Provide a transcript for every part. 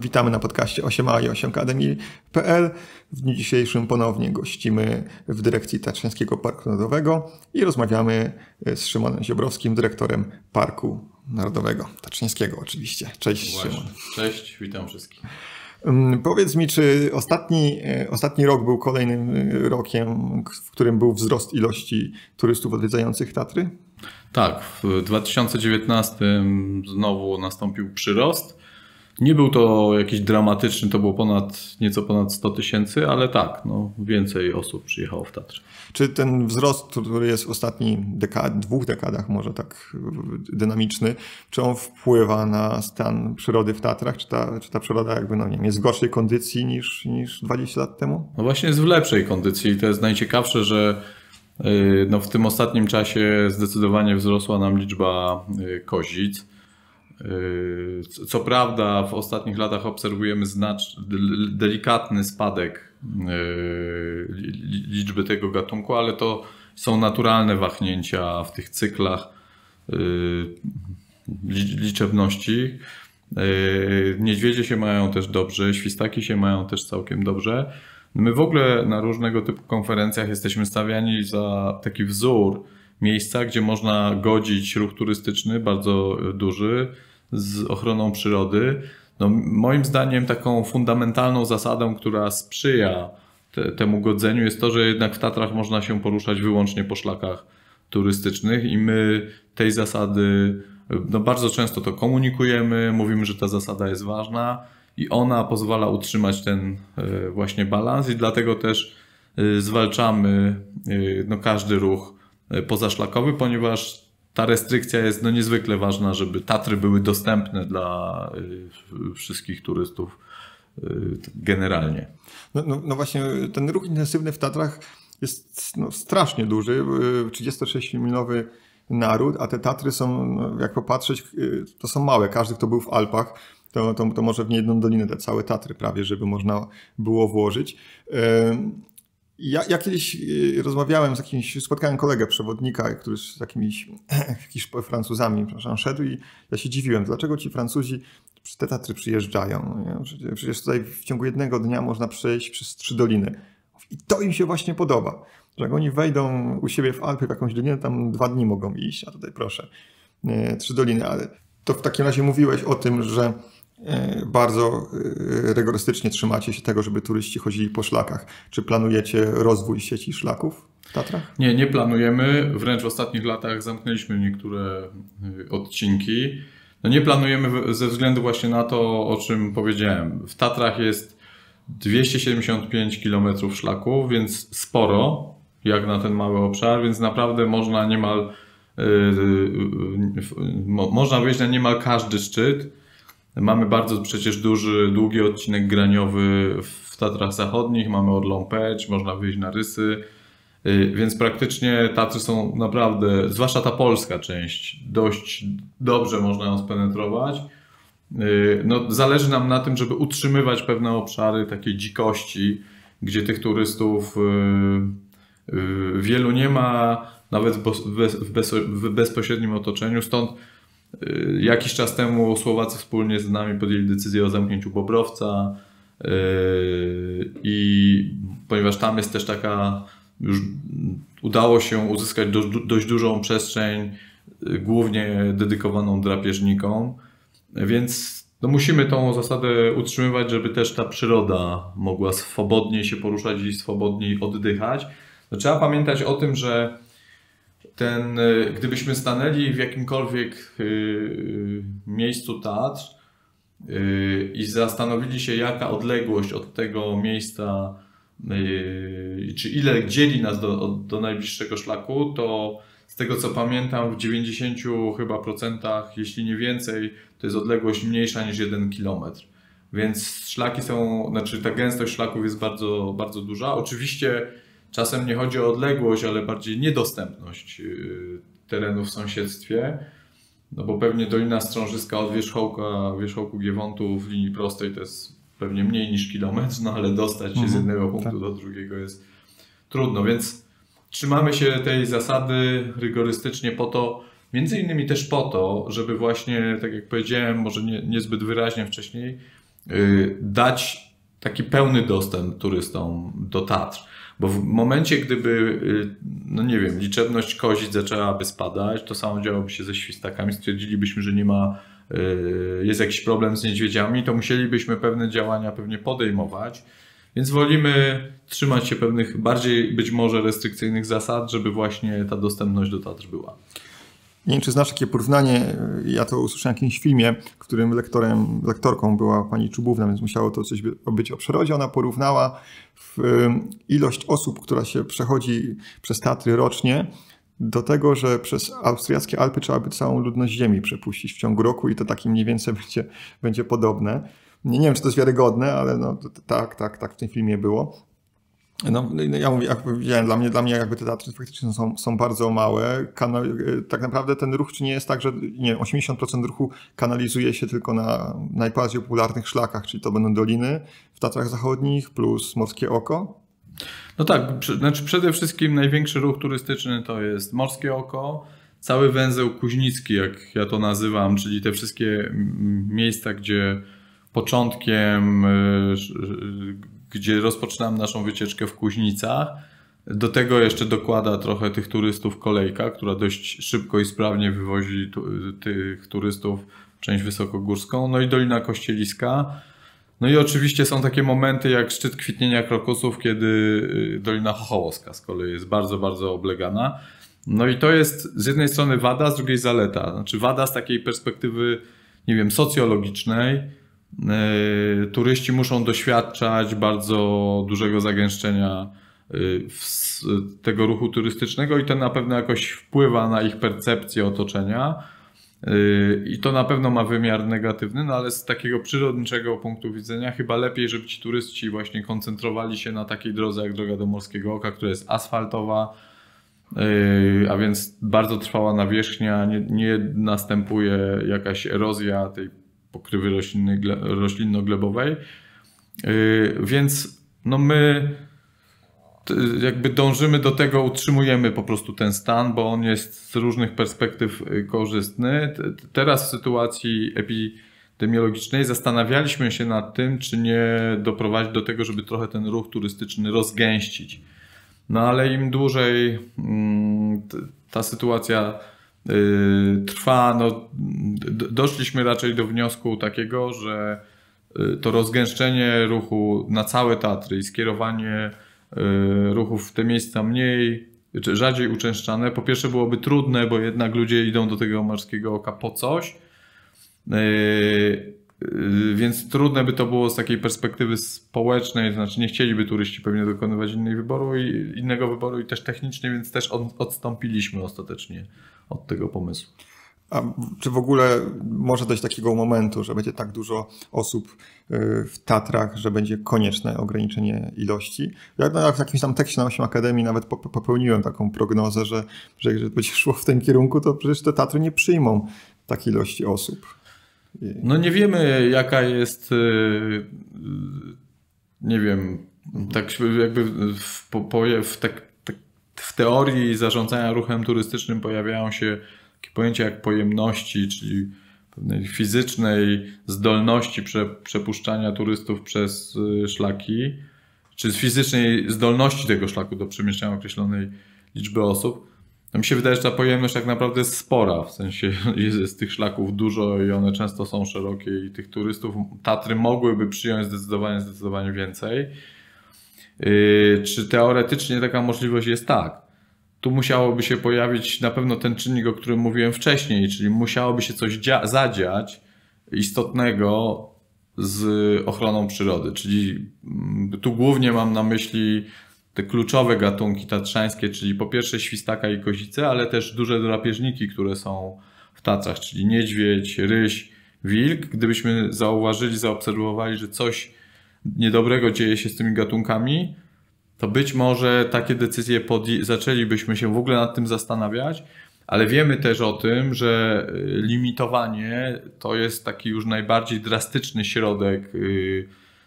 Witamy na podcaście 8a i 8akademii.pl. W dniu dzisiejszym ponownie gościmy w dyrekcji Tatrzańskiego Parku Narodowego i rozmawiamy z Szymonem Ziobrowskim, dyrektorem Parku Narodowego Tatrzańskiego oczywiście. Cześć. Właśnie. Szymon. Cześć, witam wszystkich. Powiedz mi, czy ostatni rok był kolejnym rokiem, w którym był wzrost ilości turystów odwiedzających Tatry? Tak, w 2019 znowu nastąpił przyrost. Nie był to jakiś dramatyczny, to było nieco ponad 100 tysięcy, ale tak, no, więcej osób przyjechało w Tatry. Czy ten wzrost, który jest w ostatnich dwóch dekadach może tak dynamiczny, czy on wpływa na stan przyrody w Tatrach? Czy ta przyroda jakby, no nie wiem, jest w gorszej kondycji niż 20 lat temu? No właśnie jest w lepszej kondycji i to jest najciekawsze, że no, w tym ostatnim czasie zdecydowanie wzrosła nam liczba kozic. Co prawda w ostatnich latach obserwujemy delikatny spadek liczby tego gatunku, ale to są naturalne wahnięcia w tych cyklach liczebności. Niedźwiedzie się mają też dobrze, świstaki się mają też całkiem dobrze. My w ogóle na różnego typu konferencjach jesteśmy stawiani za taki wzór miejsca, gdzie można godzić ruch turystyczny bardzo duży z ochroną przyrody. No, moim zdaniem taką fundamentalną zasadą, która sprzyja temu godzeniu, jest to, że jednak w Tatrach można się poruszać wyłącznie po szlakach turystycznych i my tej zasady, no, bardzo często to komunikujemy, mówimy, że ta zasada jest ważna i ona pozwala utrzymać ten właśnie balans i dlatego też zwalczamy, no, każdy ruch pozaszlakowy, ponieważ ta restrykcja jest, no, niezwykle ważna, żeby Tatry były dostępne dla wszystkich turystów generalnie. No właśnie ten ruch intensywny w Tatrach jest, no, strasznie duży, 36-milowy naród, a te Tatry są, jak popatrzeć, to są małe, każdy kto był w Alpach to może w niejedną dolinę te całe Tatry prawie, żeby można było włożyć. Ja kiedyś rozmawiałem spotkałem kolegę przewodnika, który z jakimiś Francuzami, przepraszam, szedł i ja się dziwiłem, dlaczego ci Francuzi te Tatry przyjeżdżają. Przecież tutaj w ciągu jednego dnia można przejść przez 3 doliny. I to im się właśnie podoba, że jak oni wejdą u siebie w Alpy, w jakąś dolinę, tam 2 dni mogą iść, a tutaj proszę, 3 doliny. Ale to w takim razie mówiłeś o tym, że bardzo rygorystycznie trzymacie się tego, żeby turyści chodzili po szlakach. Czy planujecie rozwój sieci szlaków w Tatrach? Nie, nie planujemy. Wręcz w ostatnich latach zamknęliśmy niektóre odcinki. No nie planujemy ze względu właśnie na to, o czym powiedziałem. W Tatrach jest 275 km szlaków, więc sporo, jak na ten mały obszar, więc naprawdę można można wyjść na niemal każdy szczyt. Mamy bardzo przecież długi odcinek graniowy w Tatrach Zachodnich, mamy Orlą Peć, można wyjść na Rysy, więc praktycznie Tatry są naprawdę, zwłaszcza ta polska część, dość dobrze można ją spenetrować. No, zależy nam na tym, żeby utrzymywać pewne obszary takiej dzikości, gdzie tych turystów wielu nie ma, nawet w bezpośrednim otoczeniu, stąd jakiś czas temu Słowacy wspólnie z nami podjęli decyzję o zamknięciu Bobrowca i ponieważ tam jest też już udało się uzyskać dość dużą przestrzeń, głównie dedykowaną drapieżnikom, więc no musimy tą zasadę utrzymywać, żeby też ta przyroda mogła swobodniej się poruszać i swobodniej oddychać. No, trzeba pamiętać o tym, że gdybyśmy stanęli w jakimkolwiek miejscu Tatr i zastanowili się, jaka odległość od tego miejsca, czy ile dzieli nas do najbliższego szlaku, to z tego co pamiętam w 90 chyba procentach, jeśli nie więcej, to jest odległość mniejsza niż 1 km. Więc szlaki ta gęstość szlaków jest bardzo, bardzo duża. Oczywiście czasem nie chodzi o odległość, ale bardziej niedostępność terenów w sąsiedztwie, no bo pewnie Dolina Strążyska od wierzchołku Giewontu w linii prostej to jest pewnie mniej niż kilometr, no ale dostać się z jednego punktu do drugiego jest trudno, więc trzymamy się tej zasady rygorystycznie między innymi też po to, żeby właśnie, tak jak powiedziałem, może niezbyt wyraźnie wcześniej, dać taki pełny dostęp turystom do Tatr. Bo w momencie, gdyby, no nie wiem, liczebność kozic zaczęłaby spadać, to samo działoby się ze świstakami, stwierdzilibyśmy, że nie ma, jest jakiś problem z niedźwiedziami, to musielibyśmy pewne działania pewnie podejmować. Więc wolimy trzymać się pewnych bardziej być może restrykcyjnych zasad, żeby właśnie ta dostępność do Tatr była. Nie wiem, czy znasz takie porównanie, ja to usłyszałem w jakimś filmie, w którym lektorką była pani Czubówna, więc musiało to coś być o przyrodzie. Ona porównała ilość osób, która się przechodzi przez Tatry rocznie, do tego, że przez austriackie Alpy trzeba by całą ludność ziemi przepuścić w ciągu roku i to takim mniej więcej będzie podobne. Nie wiem, czy to jest wiarygodne, ale no, tak w tym filmie było. No, ja mówię, jak powiedziałem, dla mnie jakby te Tatry faktycznie są bardzo małe. Tak naprawdę ten ruch czy nie jest tak, że nie wiem, 80% ruchu kanalizuje się tylko na najbardziej popularnych szlakach, czyli to będą doliny w Tatrach Zachodnich plus Morskie Oko? No tak, znaczy przede wszystkim największy ruch turystyczny to jest Morskie Oko, cały węzeł Kuźnicki, jak ja to nazywam, czyli te wszystkie miejsca, gdzie początkiem, gdzie rozpoczynam naszą wycieczkę w Kuźnicach. Do tego jeszcze dokłada trochę tych turystów kolejka, która dość szybko i sprawnie wywozi tych turystów w część wysokogórską. No i Dolina Kościeliska. No i oczywiście są takie momenty jak szczyt Kwitnienia Krokusów, kiedy Dolina Chochołowska z kolei jest bardzo, bardzo oblegana. No i to jest z jednej strony wada, z drugiej zaleta. Znaczy wada z takiej perspektywy, nie wiem, socjologicznej. Turyści muszą doświadczać bardzo dużego zagęszczenia tego ruchu turystycznego i to na pewno jakoś wpływa na ich percepcję otoczenia i to na pewno ma wymiar negatywny, no ale z takiego przyrodniczego punktu widzenia chyba lepiej, żeby ci turyści właśnie koncentrowali się na takiej drodze jak droga do Morskiego Oka, która jest asfaltowa, a więc bardzo trwała nawierzchnia, nie następuje jakaś erozja tej pokrywy roślinno-glebowej, więc no my jakby dążymy do tego, utrzymujemy po prostu ten stan, bo on jest z różnych perspektyw korzystny. Teraz w sytuacji epidemiologicznej zastanawialiśmy się nad tym, czy nie doprowadzić do tego, żeby trochę ten ruch turystyczny rozgęścić. No ale im dłużej ta sytuacja trwa, no, doszliśmy raczej do wniosku takiego, że to rozgęszczenie ruchu na całe Tatry i skierowanie ruchów w te miejsca mniej, czy rzadziej uczęszczane, po pierwsze byłoby trudne, bo jednak ludzie idą do tego Morskiego Oka po coś, więc trudne by to było z takiej perspektywy społecznej, znaczy nie chcieliby turyści pewnie dokonywać innego wyboru i też technicznie, więc też odstąpiliśmy ostatecznie od tego pomysłu. A czy w ogóle może dojść do takiego momentu, że będzie tak dużo osób w Tatrach, że będzie konieczne ograniczenie ilości? Ja w jakimś tam tekście na 8 Akademii nawet popełniłem taką prognozę, że jeżeli będzie szło w tym kierunku, to przecież te Tatry nie przyjmą takiej ilości osób. No nie wiemy, jaka jest, nie wiem, tak jakby w teorii zarządzania ruchem turystycznym pojawiają się takie pojęcia jak pojemności, czyli pewnej fizycznej zdolności przepuszczania turystów przez szlaki, czy fizycznej zdolności tego szlaku do przemieszczania określonej liczby osób. Mi się wydaje, że ta pojemność tak naprawdę jest spora, w sensie jest tych szlaków dużo i one często są szerokie i tych turystów Tatry mogłyby przyjąć zdecydowanie więcej. Czy teoretycznie taka możliwość jest? Tak. Tu musiałoby się pojawić na pewno ten czynnik, o którym mówiłem wcześniej, czyli musiałoby się coś zadziać istotnego z ochroną przyrody, czyli tu głównie mam na myśli te kluczowe gatunki tatrzańskie, czyli po pierwsze świstaka i kozice, ale też duże drapieżniki, które są w Tatrach, czyli niedźwiedź, ryś, wilk. Gdybyśmy zauważyli, zaobserwowali, że coś niedobrego dzieje się z tymi gatunkami, to być może takie decyzje zaczęlibyśmy się w ogóle nad tym zastanawiać, ale wiemy też o tym, że limitowanie to jest taki już najbardziej drastyczny środek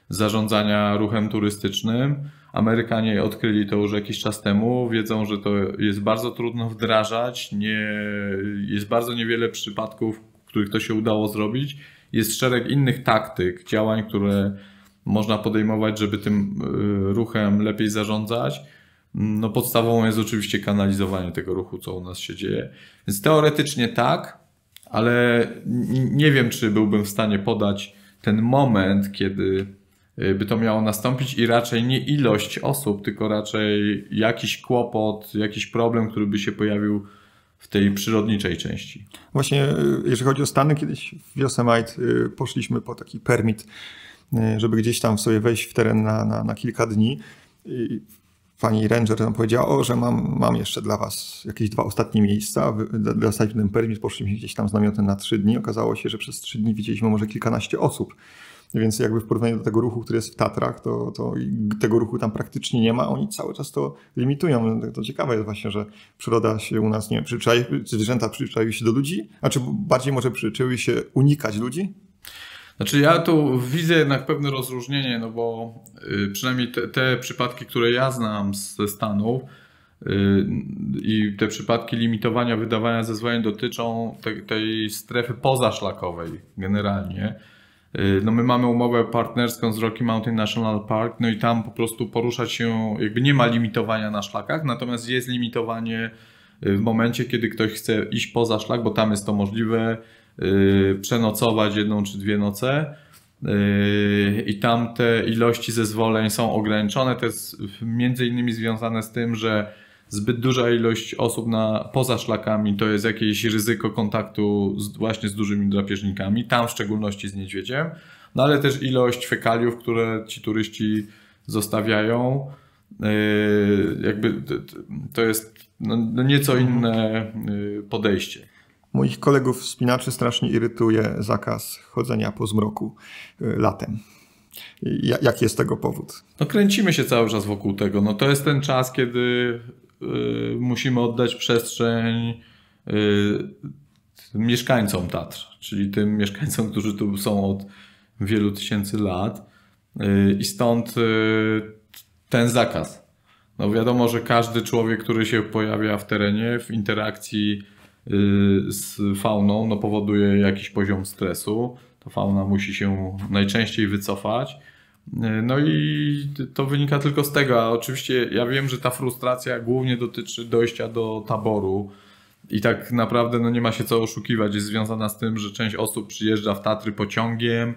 zarządzania ruchem turystycznym. Amerykanie odkryli to już jakiś czas temu, wiedzą, że to jest bardzo trudno wdrażać, jest bardzo niewiele przypadków, w których to się udało zrobić jest szereg innych taktyk, działań, które można podejmować, żeby tym ruchem lepiej zarządzać. No podstawową jest oczywiście kanalizowanie tego ruchu, co u nas się dzieje. Więc teoretycznie tak, ale nie wiem, czy byłbym w stanie podać ten moment, kiedy by to miało nastąpić, i raczej nie ilość osób, tylko raczej jakiś kłopot, jakiś problem, który by się pojawił w tej przyrodniczej części. Właśnie jeżeli chodzi o Stany, kiedyś w Yosemite poszliśmy po taki permit, żeby gdzieś tam sobie wejść w teren na kilka dni. I pani ranger nam powiedziała, że mam jeszcze dla was jakieś dwa ostatnie miejsca. Dostaliśmy ten permit, poszliśmy gdzieś tam z namiotem na 3 dni. Okazało się, że przez 3 dni widzieliśmy może kilkanaście osób. Więc jakby w porównaniu do tego ruchu, który jest w Tatrach, to tego ruchu tam praktycznie nie ma. Oni cały czas to limitują. To ciekawe jest właśnie, że przyroda się u nas, nie wiem, zwierzęta przyczaiły się do ludzi, a czy bardziej może przyczyły się unikać ludzi? Znaczy ja tu widzę jednak pewne rozróżnienie, no bo przynajmniej te przypadki, które ja znam ze Stanów, i te przypadki limitowania wydawania zezwoleń dotyczą tej strefy pozaszlakowej generalnie. No my mamy umowę partnerską z Rocky Mountain National Park, no i tam po prostu poruszać się, jakby nie ma limitowania na szlakach, natomiast jest limitowanie w momencie, kiedy ktoś chce iść poza szlak, bo tam jest to możliwe, przenocować 1 czy 2 noce i tam te ilości zezwoleń są ograniczone. To jest między innymi związane z tym, że zbyt duża ilość osób poza szlakami to jest jakieś ryzyko kontaktu właśnie z dużymi drapieżnikami, tam w szczególności z niedźwiedziem, no ale też ilość fekaliów, które ci turyści zostawiają, jakby to jest no nieco inne podejście. Moich kolegów wspinaczy strasznie irytuje zakaz chodzenia po zmroku latem. Jaki jest tego powód? No kręcimy się cały czas wokół tego. No to jest ten czas, kiedy musimy oddać przestrzeń mieszkańcom Tatr, czyli tym mieszkańcom, którzy tu są od wielu tysięcy lat, i stąd ten zakaz. No wiadomo, że każdy człowiek, który się pojawia w terenie, w interakcji z fauną, no powoduje jakiś poziom stresu. Ta fauna musi się najczęściej wycofać. No i to wynika tylko z tego. A oczywiście ja wiem, że ta frustracja głównie dotyczy dojścia do taboru i tak naprawdę no nie ma się co oszukiwać. Jest związana z tym, że część osób przyjeżdża w Tatry pociągiem,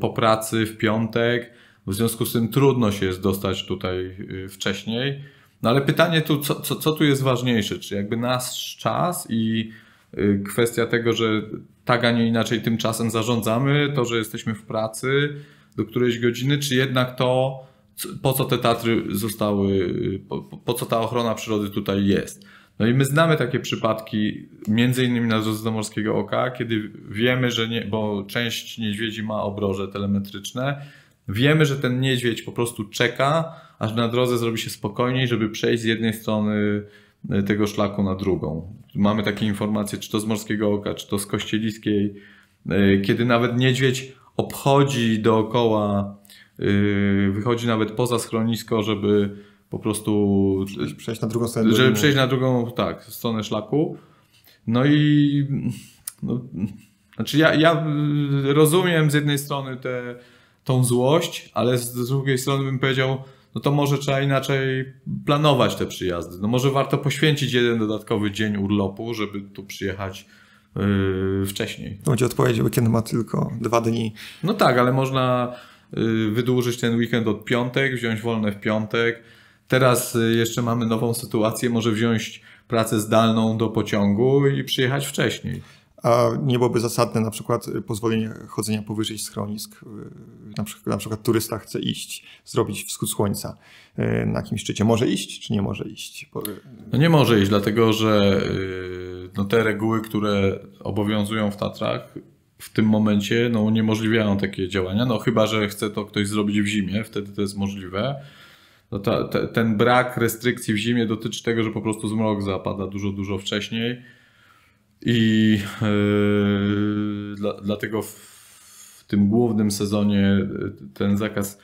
po pracy w piątek. W związku z tym trudno się jest dostać tutaj wcześniej. No ale pytanie tu, co tu jest ważniejsze? Czy jakby nasz czas i kwestia tego, że tak, a nie inaczej tym czasem zarządzamy, to, że jesteśmy w pracy do którejś godziny, czy jednak to, po co te Tatry zostały, po co ta ochrona przyrody tutaj jest. No i my znamy takie przypadki, między innymi na drodze do Morskiego Oka, kiedy wiemy, że bo część niedźwiedzi ma obroże telemetryczne, wiemy, że ten niedźwiedź po prostu czeka, aż na drodze zrobi się spokojniej, żeby przejść z jednej strony tego szlaku na drugą. Mamy takie informacje, czy to z Morskiego Oka, czy to z Kościeliskiej, kiedy nawet niedźwiedź obchodzi dookoła, wychodzi nawet poza schronisko, żeby po prostu przejść na drugą stronę, żeby przejść na drugą, tak, stronę szlaku. No i znaczy ja rozumiem z jednej strony tą złość, ale z drugiej strony bym powiedział, no to może trzeba inaczej planować te przyjazdy. No może warto poświęcić 1 dodatkowy dzień urlopu, żeby tu przyjechać wcześniej. To będzie odpowiedź, weekend ma tylko 2 dni. No tak, ale można wydłużyć ten weekend od piątek, wziąć wolne w piątek. Teraz jeszcze mamy nową sytuację, może wziąć pracę zdalną do pociągu i przyjechać wcześniej. A nie byłoby zasadne na przykład pozwolenie chodzenia powyżej schronisk. Na przykład turysta chce iść, zrobić wschód słońca na jakimś szczycie. Może iść, czy nie może iść? No nie może iść, dlatego że no te reguły, które obowiązują w Tatrach w tym momencie, no uniemożliwiają takie działania. No chyba że chce to ktoś zrobić w zimie, wtedy to jest możliwe. No ten brak restrykcji w zimie dotyczy tego, że po prostu zmrok zapada dużo wcześniej. I dlatego w tym głównym sezonie ten zakaz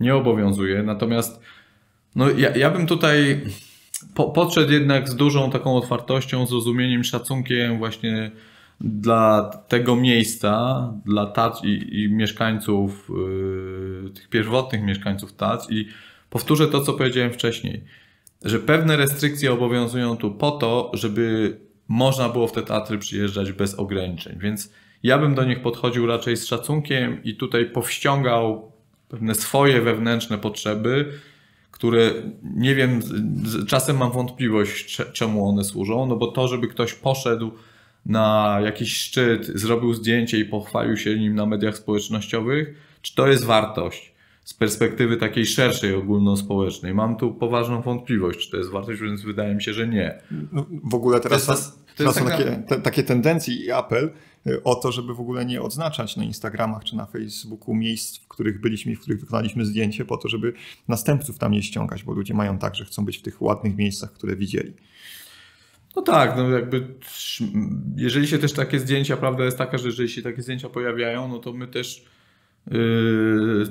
nie obowiązuje. Natomiast no, ja bym tutaj podszedł jednak z dużą taką otwartością, zrozumieniem, szacunkiem właśnie dla tego miejsca, dla Tatr i mieszkańców, tych pierwotnych mieszkańców Tatr. I powtórzę to, co powiedziałem wcześniej, że pewne restrykcje obowiązują tu po to, żeby można było w te Tatry przyjeżdżać bez ograniczeń. Więc ja bym do nich podchodził raczej z szacunkiem i tutaj powściągał pewne swoje wewnętrzne potrzeby, które nie wiem, czasem mam wątpliwość, czemu one służą, no bo to, żeby ktoś poszedł na jakiś szczyt, zrobił zdjęcie i pochwalił się nim na mediach społecznościowych, czy to jest wartość z perspektywy takiej szerszej, ogólnospołecznej? Mam tu poważną wątpliwość, czy to jest wartość, więc wydaje mi się, że nie. No, w ogóle teraz są takie tendencje i apel o to, żeby w ogóle nie odznaczać na Instagramach czy na Facebooku miejsc, w których byliśmy i w których wykonaliśmy zdjęcie, po to, żeby następców tam nie ściągać, bo ludzie mają tak, że chcą być w tych ładnych miejscach, które widzieli. No tak, no jakby jeżeli się też takie zdjęcia, prawda jest taka, że jeżeli się takie zdjęcia pojawiają, no to my też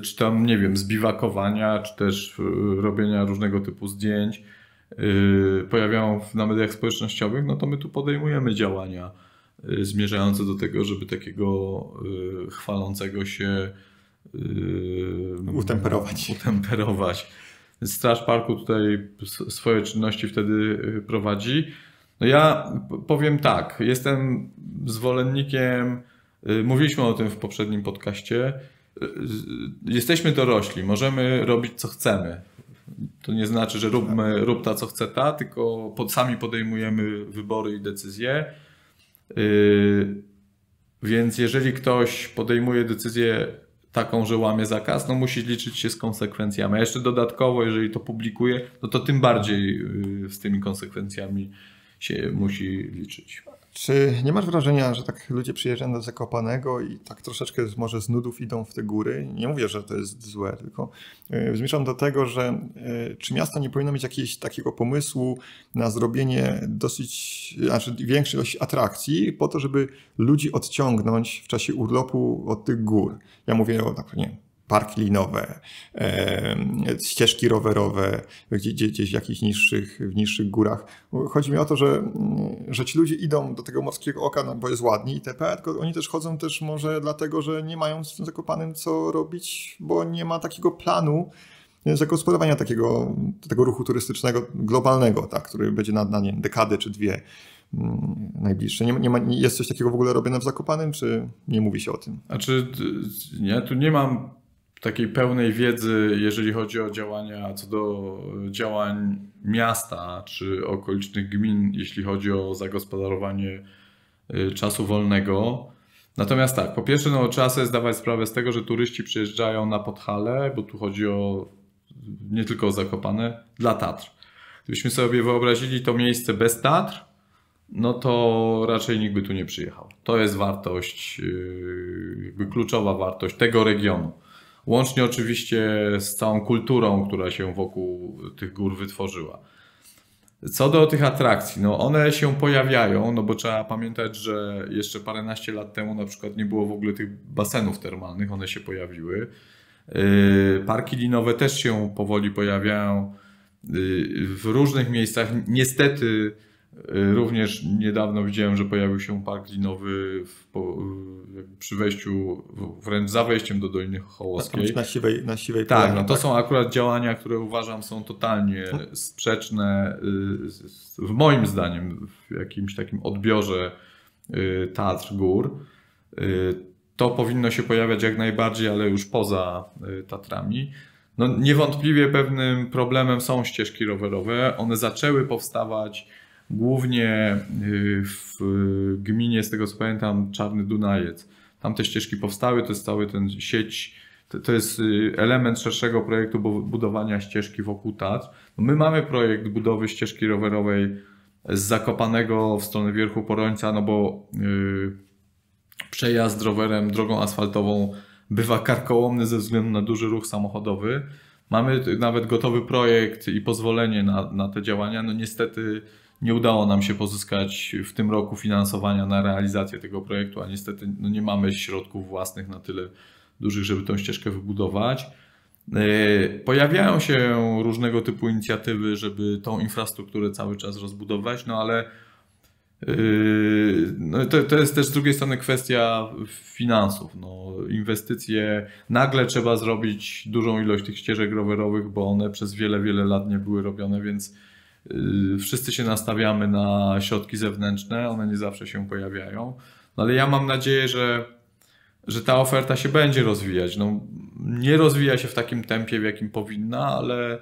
czy tam, nie wiem, zbiwakowania, czy też robienia różnego typu zdjęć pojawiają na mediach społecznościowych, no to my tu podejmujemy działania zmierzające do tego, żeby takiego chwalącego się utemperować. Straż Parku tutaj swoje czynności wtedy prowadzi. No ja powiem tak, jestem zwolennikiem, mówiliśmy o tym w poprzednim podcaście, jesteśmy dorośli, możemy robić co chcemy. To nie znaczy, że rób ta co chce ta, tylko sami podejmujemy wybory i decyzje. Więc jeżeli ktoś podejmuje decyzję taką, że łamie zakaz, no musi liczyć się z konsekwencjami. A jeszcze dodatkowo, jeżeli to publikuje, no to tym bardziej z tymi konsekwencjami się musi liczyć. Czy nie masz wrażenia, że tak ludzie przyjeżdżają do Zakopanego i tak troszeczkę może z nudów idą w te góry? Nie mówię, że to jest złe, tylko zmierzam do tego, że czy miasto nie powinno mieć jakiegoś takiego pomysłu na zrobienie dosyć, znaczy większej ilości atrakcji po to, żeby ludzi odciągnąć w czasie urlopu od tych gór? Ja mówię o tak, nie wiem, parki linowe, ścieżki rowerowe, gdzieś w niższych górach. Chodzi mi o to, że ci ludzie idą do tego morskiego oka, no bo jest ładnie itp., tylko oni też chodzą też może dlatego, że nie mają z tym Zakopanem co robić, bo nie ma takiego planu zagospodarowania tego ruchu turystycznego globalnego, tak, który będzie na nie wiem, dekadę czy dwie najbliższe. Jest coś takiego w ogóle robione w Zakopanem, czy nie mówi się o tym? Znaczy, ja tu nie mam takiej pełnej wiedzy, jeżeli chodzi o działania, co do działań miasta czy okolicznych gmin, jeśli chodzi o zagospodarowanie czasu wolnego. Natomiast tak, po pierwsze, no, trzeba sobie zdawać sprawę z tego, że turyści przyjeżdżają na Podhale, bo tu chodzi o nie tylko o Zakopane, dla Tatr. Gdybyśmy sobie wyobrazili to miejsce bez Tatr, no to raczej nikt by tu nie przyjechał. To jest wartość, jakby kluczowa wartość tego regionu. Łącznie oczywiście z całą kulturą, która się wokół tych gór wytworzyła. Co do tych atrakcji, no one się pojawiają, no bo trzeba pamiętać, że jeszcze paręnaście lat temu na przykład nie było w ogóle tych basenów termalnych, one się pojawiły. Parki linowe też się powoli pojawiają w różnych miejscach. Niestety również niedawno widziałem, że pojawił się park linowy przy wejściu, wręcz za wejściem do Doliny Hołowskiej. Na Siwej Polanie. Tak, no to są akurat działania, które uważam są totalnie sprzeczne w moim zdaniem, w jakimś takim odbiorze Tatr gór. To powinno się pojawiać jak najbardziej, ale już poza Tatrami. No, niewątpliwie pewnym problemem są ścieżki rowerowe. One zaczęły powstawać głównie w gminie, z tego co pamiętam, Czarny Dunajec. Tam te ścieżki powstały, to jest cały ten sieć, to jest element szerszego projektu budowania ścieżki wokół Tatr. My mamy projekt budowy ścieżki rowerowej z Zakopanego w stronę Wierchu Porońca, no bo przejazd rowerem drogą asfaltową bywa karkołomny ze względu na duży ruch samochodowy. Mamy nawet gotowy projekt i pozwolenie na te działania. No niestety nie udało nam się pozyskać w tym roku finansowania na realizację tego projektu, a niestety no nie mamy środków własnych na tyle dużych, żeby tą ścieżkę wybudować. Pojawiają się różnego typu inicjatywy, żeby tą infrastrukturę cały czas rozbudować, no ale No to jest też z drugiej strony kwestia finansów. No, inwestycje, nagle trzeba zrobić dużą ilość tych ścieżek rowerowych, bo one przez wiele, wiele lat nie były robione, więc wszyscy się nastawiamy na środki zewnętrzne, one nie zawsze się pojawiają. No, ale ja mam nadzieję, że ta oferta się będzie rozwijać. No, nie rozwija się w takim tempie, w jakim powinna, ale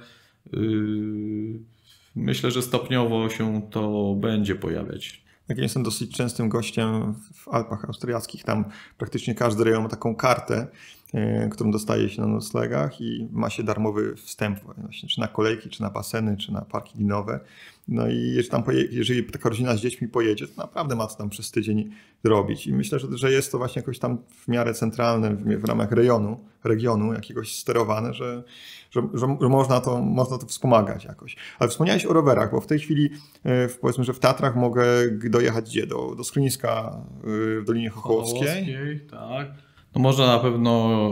myślę, że stopniowo się to będzie pojawiać. Ja jestem dosyć częstym gościem w Alpach Austriackich. Tam praktycznie każdy rejon ma taką kartę, którą dostaje się na noclegach i ma się darmowy wstęp właśnie, czy na kolejki, czy na baseny, czy na parki linowe. No i jeżeli taka rodzina z dziećmi pojedzie, to naprawdę ma co tam przez tydzień robić. I myślę, że jest to właśnie jakoś tam w miarę centralne w ramach regionu jakiegoś sterowane, że można to wspomagać jakoś. Ale wspomniałeś o rowerach, bo w tej chwili powiedzmy, że w Tatrach mogę dojechać gdzie? Do schroniska w Dolinie Chochołowskiej? Tak. No można na pewno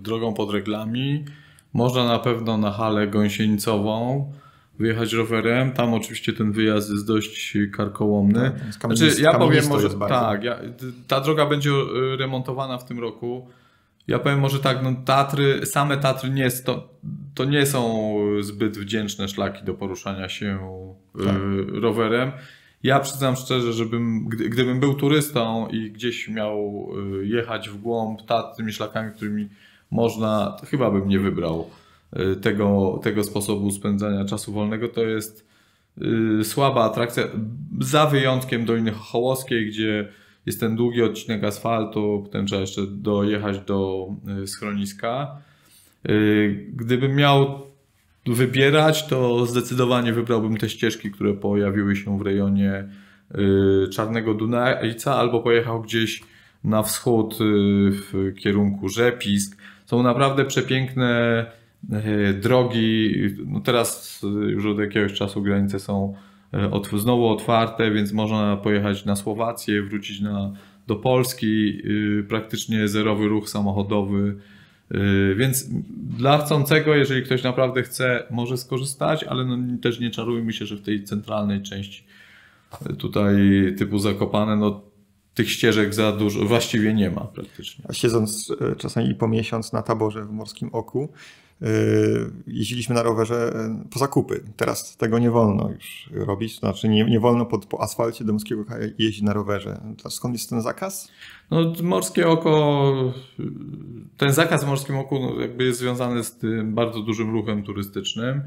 drogą pod Reglami, można na pewno na halę gąsienicową wyjechać rowerem. Tam oczywiście ten wyjazd jest dość karkołomny. No, znaczy, ja powiem może tak, ta droga będzie remontowana w tym roku. Ja powiem może tak, no Tatry, same Tatry to nie są zbyt wdzięczne szlaki do poruszania się rowerem. Ja przyznam szczerze, gdybym był turystą i gdzieś miał jechać w głąb tymi szlakami, którymi można, to chyba bym nie wybrał tego sposobu spędzania czasu wolnego. To jest słaba atrakcja, za wyjątkiem Doliny Chochołowskiej, gdzie jest ten długi odcinek asfaltu, potem trzeba jeszcze dojechać do schroniska. Gdybym miał wybierać, to zdecydowanie wybrałbym te ścieżki, które pojawiły się w rejonie Czarnego Dunajca, albo pojechał gdzieś na wschód w kierunku Rzepisk. Są naprawdę przepiękne drogi. No teraz już od jakiegoś czasu granice są znowu otwarte, więc można pojechać na Słowację, wrócić do Polski. Praktycznie zerowy ruch samochodowy. Więc dla chcącego, jeżeli ktoś naprawdę chce, może skorzystać, ale no też nie czarujmy się, że w tej centralnej części tutaj typu Zakopane, no tych ścieżek za dużo właściwie nie ma praktycznie. A siedząc czasami po miesiąc na taborze w Morskim Oku, jeździliśmy na rowerze po zakupy. Teraz tego nie wolno już robić, znaczy nie wolno po asfalcie do Morskiego Oka jeździć na rowerze. To skąd jest ten zakaz? No, Morskie Oko, ten zakaz w Morskim Oku jakby jest związany z tym bardzo dużym ruchem turystycznym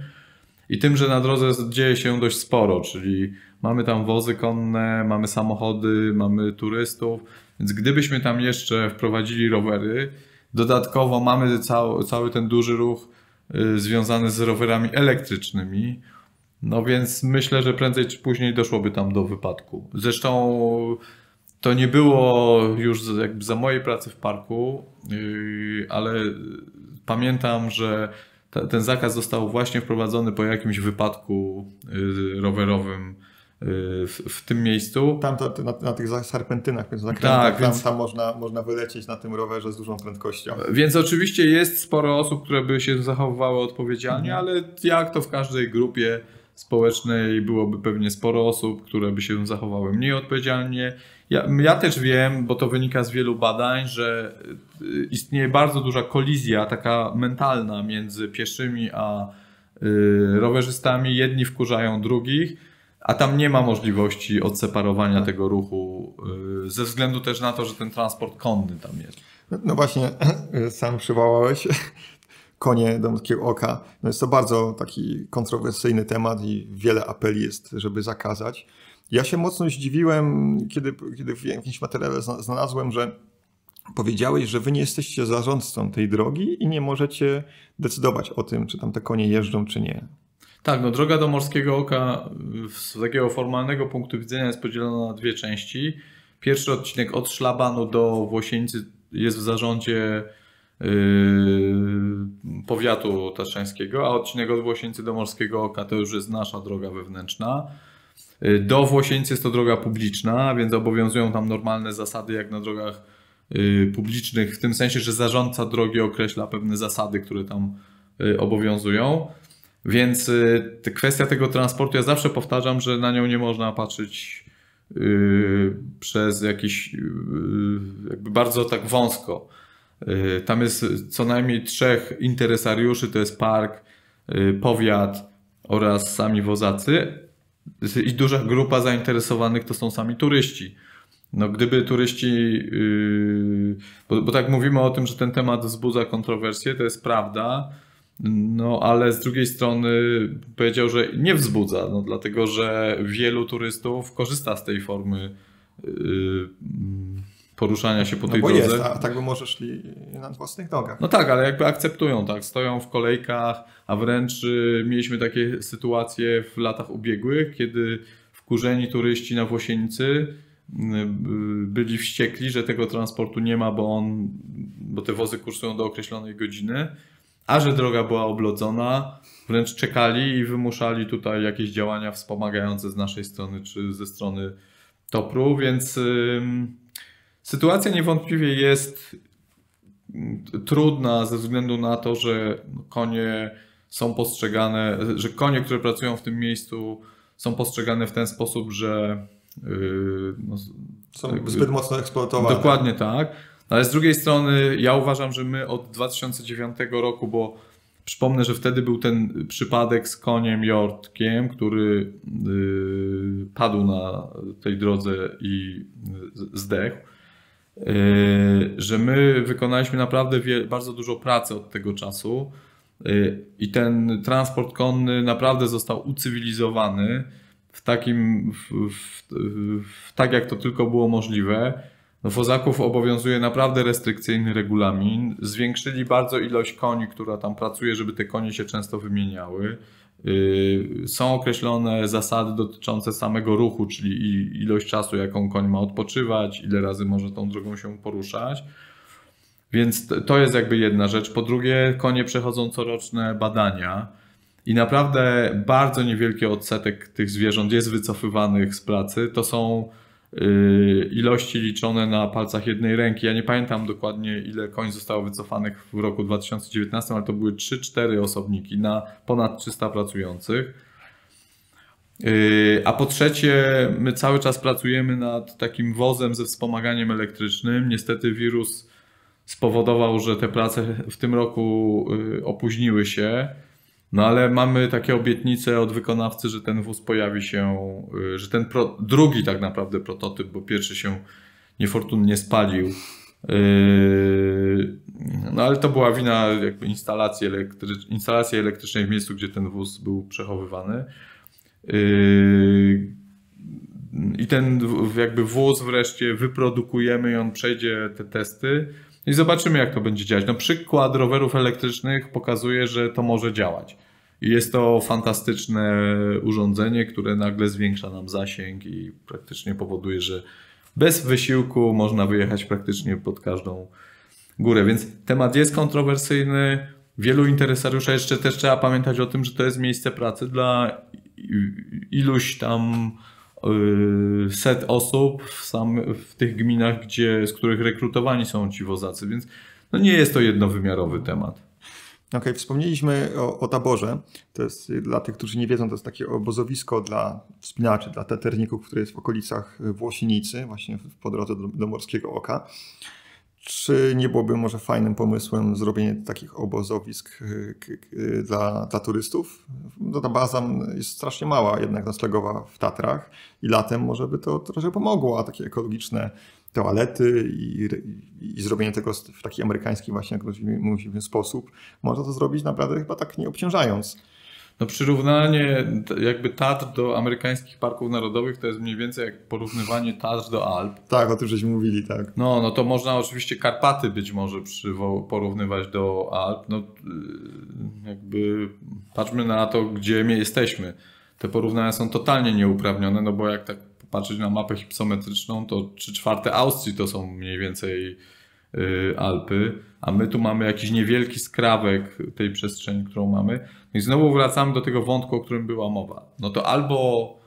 i tym, że na drodze dzieje się dość sporo, czyli mamy tam wozy konne, mamy samochody, mamy turystów, więc gdybyśmy tam jeszcze wprowadzili rowery, dodatkowo mamy cały ten duży ruch związany z rowerami elektrycznymi, no więc myślę, że prędzej czy później doszłoby tam do wypadku. Zresztą to nie było już jakby za mojej pracy w parku, ale pamiętam, że ten zakaz został właśnie wprowadzony po jakimś wypadku rowerowym w tym miejscu. Tam na tych serpentynach, więc tam można wylecieć na tym rowerze z dużą prędkością. Więc oczywiście jest sporo osób, które by się zachowywały odpowiedzialnie, ale jak to w każdej grupie społecznej byłoby pewnie sporo osób, które by się zachowały mniej odpowiedzialnie. Ja też wiem, bo to wynika z wielu badań, że istnieje bardzo duża kolizja taka mentalna między pieszymi a rowerzystami. Jedni wkurzają drugich, a tam nie ma możliwości odseparowania tego ruchu, ze względu też na to, że ten transport konny tam jest. No właśnie, sam przywołałeś konie do Morskiego Oka. No jest to bardzo taki kontrowersyjny temat i wiele apeli jest, żeby zakazać. Ja się mocno zdziwiłem, kiedy w jakimś materiale znalazłem, że powiedziałeś, że wy nie jesteście zarządcą tej drogi i nie możecie decydować o tym, czy tam te konie jeżdżą, czy nie. Tak, no droga do Morskiego Oka z takiego formalnego punktu widzenia jest podzielona na dwie części. Pierwszy odcinek od Szlabanu do Włosienicy jest w zarządzie powiatu tatrzańskiego, a odcinek od Włosienicy do Morskiego Oka to już jest nasza droga wewnętrzna. Do Włosienicy jest to droga publiczna, więc obowiązują tam normalne zasady jak na drogach publicznych, w tym sensie, że zarządca drogi określa pewne zasady, które tam obowiązują. Więc kwestia tego transportu, ja zawsze powtarzam, że na nią nie można patrzeć przez jakiś jakby bardzo tak wąsko. Tam jest co najmniej 3 interesariuszy, to jest park, powiat oraz sami wozacy i duża grupa zainteresowanych to są sami turyści. No gdyby turyści, bo tak mówimy o tym, że ten temat wzbudza kontrowersje, to jest prawda, no ale z drugiej strony powiedział, że nie wzbudza, no, dlatego że wielu turystów korzysta z tej formy poruszania się po tej drodze. Jest, a tak by może szli na własnych nogach. No tak, ale jakby akceptują, tak, stoją w kolejkach, a wręcz mieliśmy takie sytuacje w latach ubiegłych, kiedy wkurzeni turyści na Włosienicy byli wściekli, że tego transportu nie ma, bo te wozy kursują do określonej godziny, a że droga była oblodzona, wręcz czekali i wymuszali tutaj jakieś działania wspomagające z naszej strony czy ze strony TOPR-u, więc sytuacja niewątpliwie jest trudna ze względu na to, że konie są postrzegane, że konie, które pracują w tym miejscu, są postrzegane w ten sposób, że no, są jakby zbyt mocno eksploatowane. Dokładnie tak. Ale z drugiej strony ja uważam, że my od 2009 roku, bo przypomnę, że wtedy był ten przypadek z koniem Jortkiem, który padł na tej drodze i zdechł, że my wykonaliśmy naprawdę bardzo dużo pracy od tego czasu i ten transport konny naprawdę został ucywilizowany tak jak to tylko było możliwe. Wozaków obowiązuje naprawdę restrykcyjny regulamin. Zwiększyli bardzo ilość koni, która tam pracuje, żeby te konie się często wymieniały. Są określone zasady dotyczące samego ruchu, czyli ilość czasu, jaką koń ma odpoczywać, ile razy może tą drogą się poruszać. Więc to jest jakby jedna rzecz. Po drugie, konie przechodzą coroczne badania i naprawdę bardzo niewielki odsetek tych zwierząt jest wycofywanych z pracy. To są ilości liczone na palcach jednej ręki. Ja nie pamiętam dokładnie, ile koń zostało wycofanych w roku 2019, ale to były 3-4 osobniki na ponad 300 pracujących. A po trzecie, my cały czas pracujemy nad takim wozem ze wspomaganiem elektrycznym. Niestety wirus spowodował, że te prace w tym roku opóźniły się. No ale mamy takie obietnice od wykonawcy, że ten wóz pojawi się, że ten drugi tak naprawdę prototyp, bo pierwszy się niefortunnie spalił. No ale to była wina jakby instalacji elektrycznej w miejscu, gdzie ten wóz był przechowywany. I ten jakby wóz wreszcie wyprodukujemy i on przejdzie te testy. I zobaczymy, jak to będzie działać. No, przykład rowerów elektrycznych pokazuje, że to może działać. I jest to fantastyczne urządzenie, które nagle zwiększa nam zasięg i praktycznie powoduje, że bez wysiłku można wyjechać praktycznie pod każdą górę. Więc temat jest kontrowersyjny. Wielu interesariuszy, jeszcze też trzeba pamiętać o tym, że to jest miejsce pracy dla iluś tam set osób w tych gminach, z których rekrutowani są ci wozacy, więc no nie jest to jednowymiarowy temat. Okej, wspomnieliśmy o taborze. To jest, dla tych, którzy nie wiedzą, to jest takie obozowisko dla wspinaczy, dla taterników, które jest w okolicach Włosienicy, właśnie po drodze do Morskiego Oka. Czy nie byłoby może fajnym pomysłem zrobienie takich obozowisk dla turystów? No, ta baza jest strasznie mała, jednak noclegowa w Tatrach i latem może by to trochę pomogło, a takie ekologiczne toalety i zrobienie tego w taki amerykański właśnie, jak mówimy, sposób, można to zrobić naprawdę chyba tak nie obciążając. No, przyrównanie jakby Tatr do amerykańskich parków narodowych to jest mniej więcej jak porównywanie Tatr do Alp. Tak, o tym żeśmy mówili, tak. No to można oczywiście Karpaty być może porównywać do Alp. No, jakby patrzmy na to, gdzie my jesteśmy. Te porównania są totalnie nieuprawnione, no bo jak tak popatrzeć na mapę hipsometryczną, to 3/4 Austrii to są mniej więcej Alpy, a my tu mamy jakiś niewielki skrawek tej przestrzeni, którą mamy. I znowu wracamy do tego wątku, o którym była mowa. No to albo,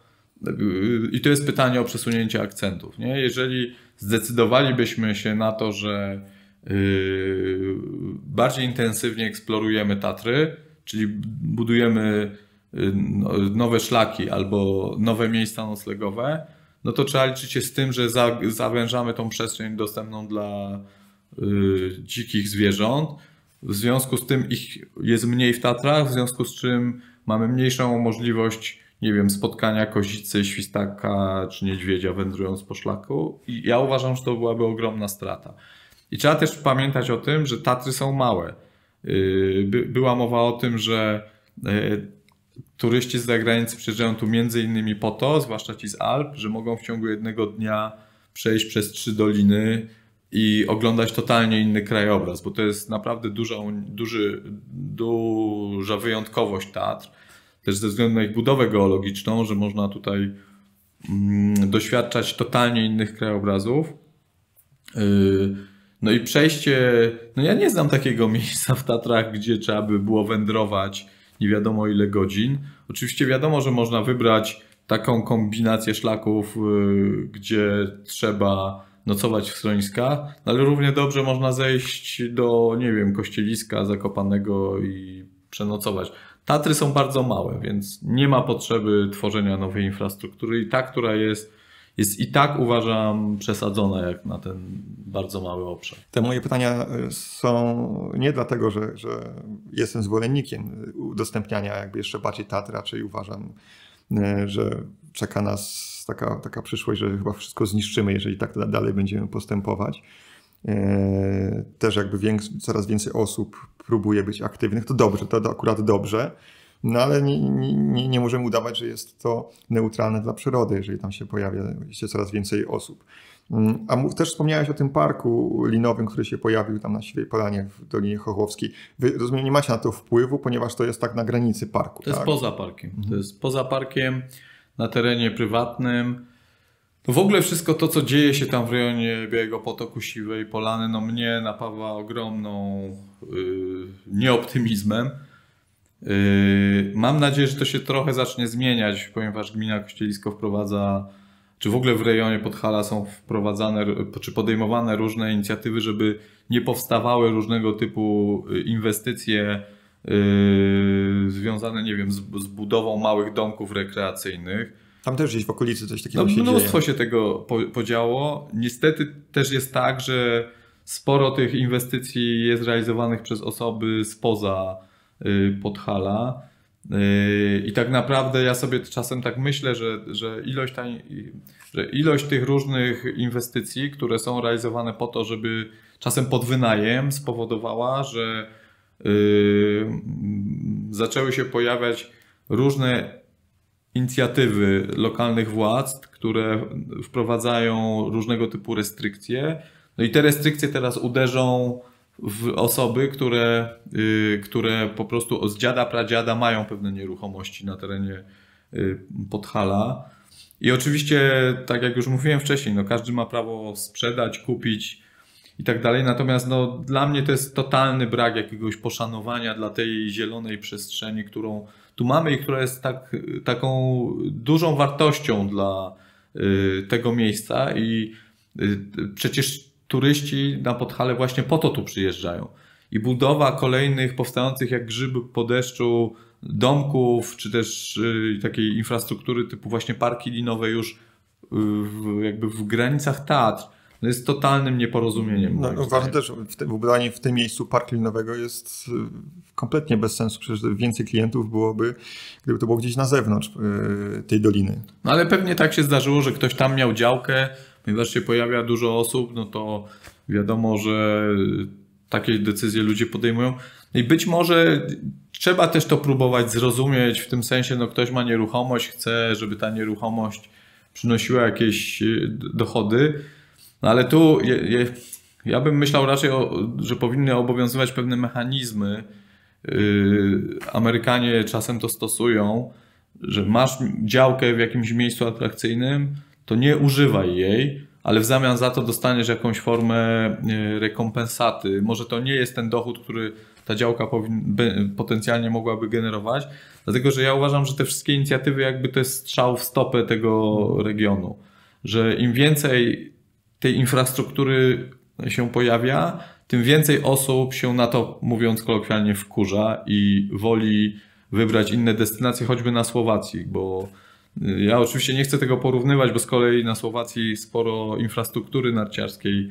i to jest pytanie o przesunięcie akcentów, nie? Jeżeli zdecydowalibyśmy się na to, że bardziej intensywnie eksplorujemy Tatry, czyli budujemy nowe szlaki albo nowe miejsca noclegowe, no to trzeba liczyć się z tym, że zawężamy tą przestrzeń dostępną dla dzikich zwierząt. W związku z tym ich jest mniej w Tatrach, w związku z czym mamy mniejszą możliwość, nie wiem, spotkania kozicy, świstaka czy niedźwiedzia wędrując po szlaku. I ja uważam, że to byłaby ogromna strata. I trzeba też pamiętać o tym, że Tatry są małe. Była mowa o tym, że turyści z zagranicy przyjeżdżają tu m.in. po to, zwłaszcza ci z Alp, że mogą w ciągu jednego dnia przejść przez 3 doliny i oglądać totalnie inny krajobraz, bo to jest naprawdę duża wyjątkowość Tatr. Też ze względu na ich budowę geologiczną, że można tutaj doświadczać totalnie innych krajobrazów. No i przejście, no ja nie znam takiego miejsca w Tatrach, gdzie trzeba by było wędrować nie wiadomo ile godzin. Oczywiście wiadomo, że można wybrać taką kombinację szlaków, gdzie trzeba nocować w schroniskach, ale równie dobrze można zejść do, nie wiem, Kościeliska Zakopanego i przenocować. Tatry są bardzo małe, więc nie ma potrzeby tworzenia nowej infrastruktury i ta, która jest i tak, uważam, przesadzona jak na ten bardzo mały obszar. Te moje pytania są nie dlatego, że jestem zwolennikiem udostępniania jakby jeszcze bardziej Tatr, raczej uważam, że czeka nas taka przyszłość, że chyba wszystko zniszczymy, jeżeli tak dalej będziemy postępować. Też jakby coraz więcej osób próbuje być aktywnych, to dobrze, to akurat dobrze, no ale nie możemy udawać, że jest to neutralne dla przyrody, jeżeli tam się pojawia się coraz więcej osób. A też wspomniałeś o tym parku linowym, który się pojawił tam na Siwej Polanie w Dolinie Chochłowskiej. Wy, rozumiem, nie macie na to wpływu, ponieważ to jest tak na granicy parku. To jest poza parkiem. To jest poza parkiem, na terenie prywatnym. No w ogóle wszystko to, co dzieje się tam w rejonie Białego Potoku, Siwej Polany, no mnie napawa ogromną nieoptymizmem. Mam nadzieję, że to się trochę zacznie zmieniać, ponieważ gmina Kościelisko wprowadza, czy w ogóle w rejonie Podhala są wprowadzane, czy podejmowane różne inicjatywy, żeby nie powstawały różnego typu inwestycje związane, nie wiem, z budową małych domków rekreacyjnych. Tam też gdzieś w okolicy coś takiego się dzieje. Mnóstwo się tego podziało. Niestety też jest tak, że sporo tych inwestycji jest realizowanych przez osoby spoza Podhala. I tak naprawdę ja sobie czasem tak myślę, że ilość tych różnych inwestycji, które są realizowane po to, żeby czasem pod wynajem spowodowała, że zaczęły się pojawiać różne inicjatywy lokalnych władz, które wprowadzają różnego typu restrykcje. No i te restrykcje teraz uderzą w osoby, które po prostu od dziada pradziada mają pewne nieruchomości na terenie Podhala. I oczywiście, tak jak już mówiłem wcześniej, no każdy ma prawo sprzedać, kupić i tak dalej. Natomiast no, dla mnie to jest totalny brak jakiegoś poszanowania dla tej zielonej przestrzeni, którą tu mamy i która jest taką dużą wartością dla tego miejsca. I przecież turyści na Podhale właśnie po to tu przyjeżdżają. I budowa kolejnych powstających jak grzyby po deszczu domków, czy też takiej infrastruktury typu właśnie parki linowe już jakby w granicach Tatr, no jest totalnym nieporozumieniem. No, uważam też, że wybudowanie w tym miejscu parku linowego jest kompletnie bez sensu. Przecież więcej klientów byłoby, gdyby to było gdzieś na zewnątrz tej doliny. No ale pewnie tak się zdarzyło, że ktoś tam miał działkę, ponieważ się pojawia dużo osób, no to wiadomo, że takie decyzje ludzie podejmują. I być może trzeba też to próbować zrozumieć w tym sensie, no ktoś ma nieruchomość, chce, żeby ta nieruchomość przynosiła jakieś dochody. No ale tu ja bym myślał raczej, że powinny obowiązywać pewne mechanizmy. Amerykanie czasem to stosują, że masz działkę w jakimś miejscu atrakcyjnym, to nie używaj jej, ale w zamian za to dostaniesz jakąś formę rekompensaty. Może to nie jest ten dochód, który ta działka potencjalnie mogłaby generować, dlatego że ja uważam, że te wszystkie inicjatywy jakby to jest strzał w stopę tego regionu, że im więcej tej infrastruktury się pojawia, tym więcej osób się na to, mówiąc kolokwialnie, wkurza i woli wybrać inne destynacje, choćby na Słowacji, bo Ja oczywiście nie chcę tego porównywać, bo z kolei na Słowacji sporo infrastruktury narciarskiej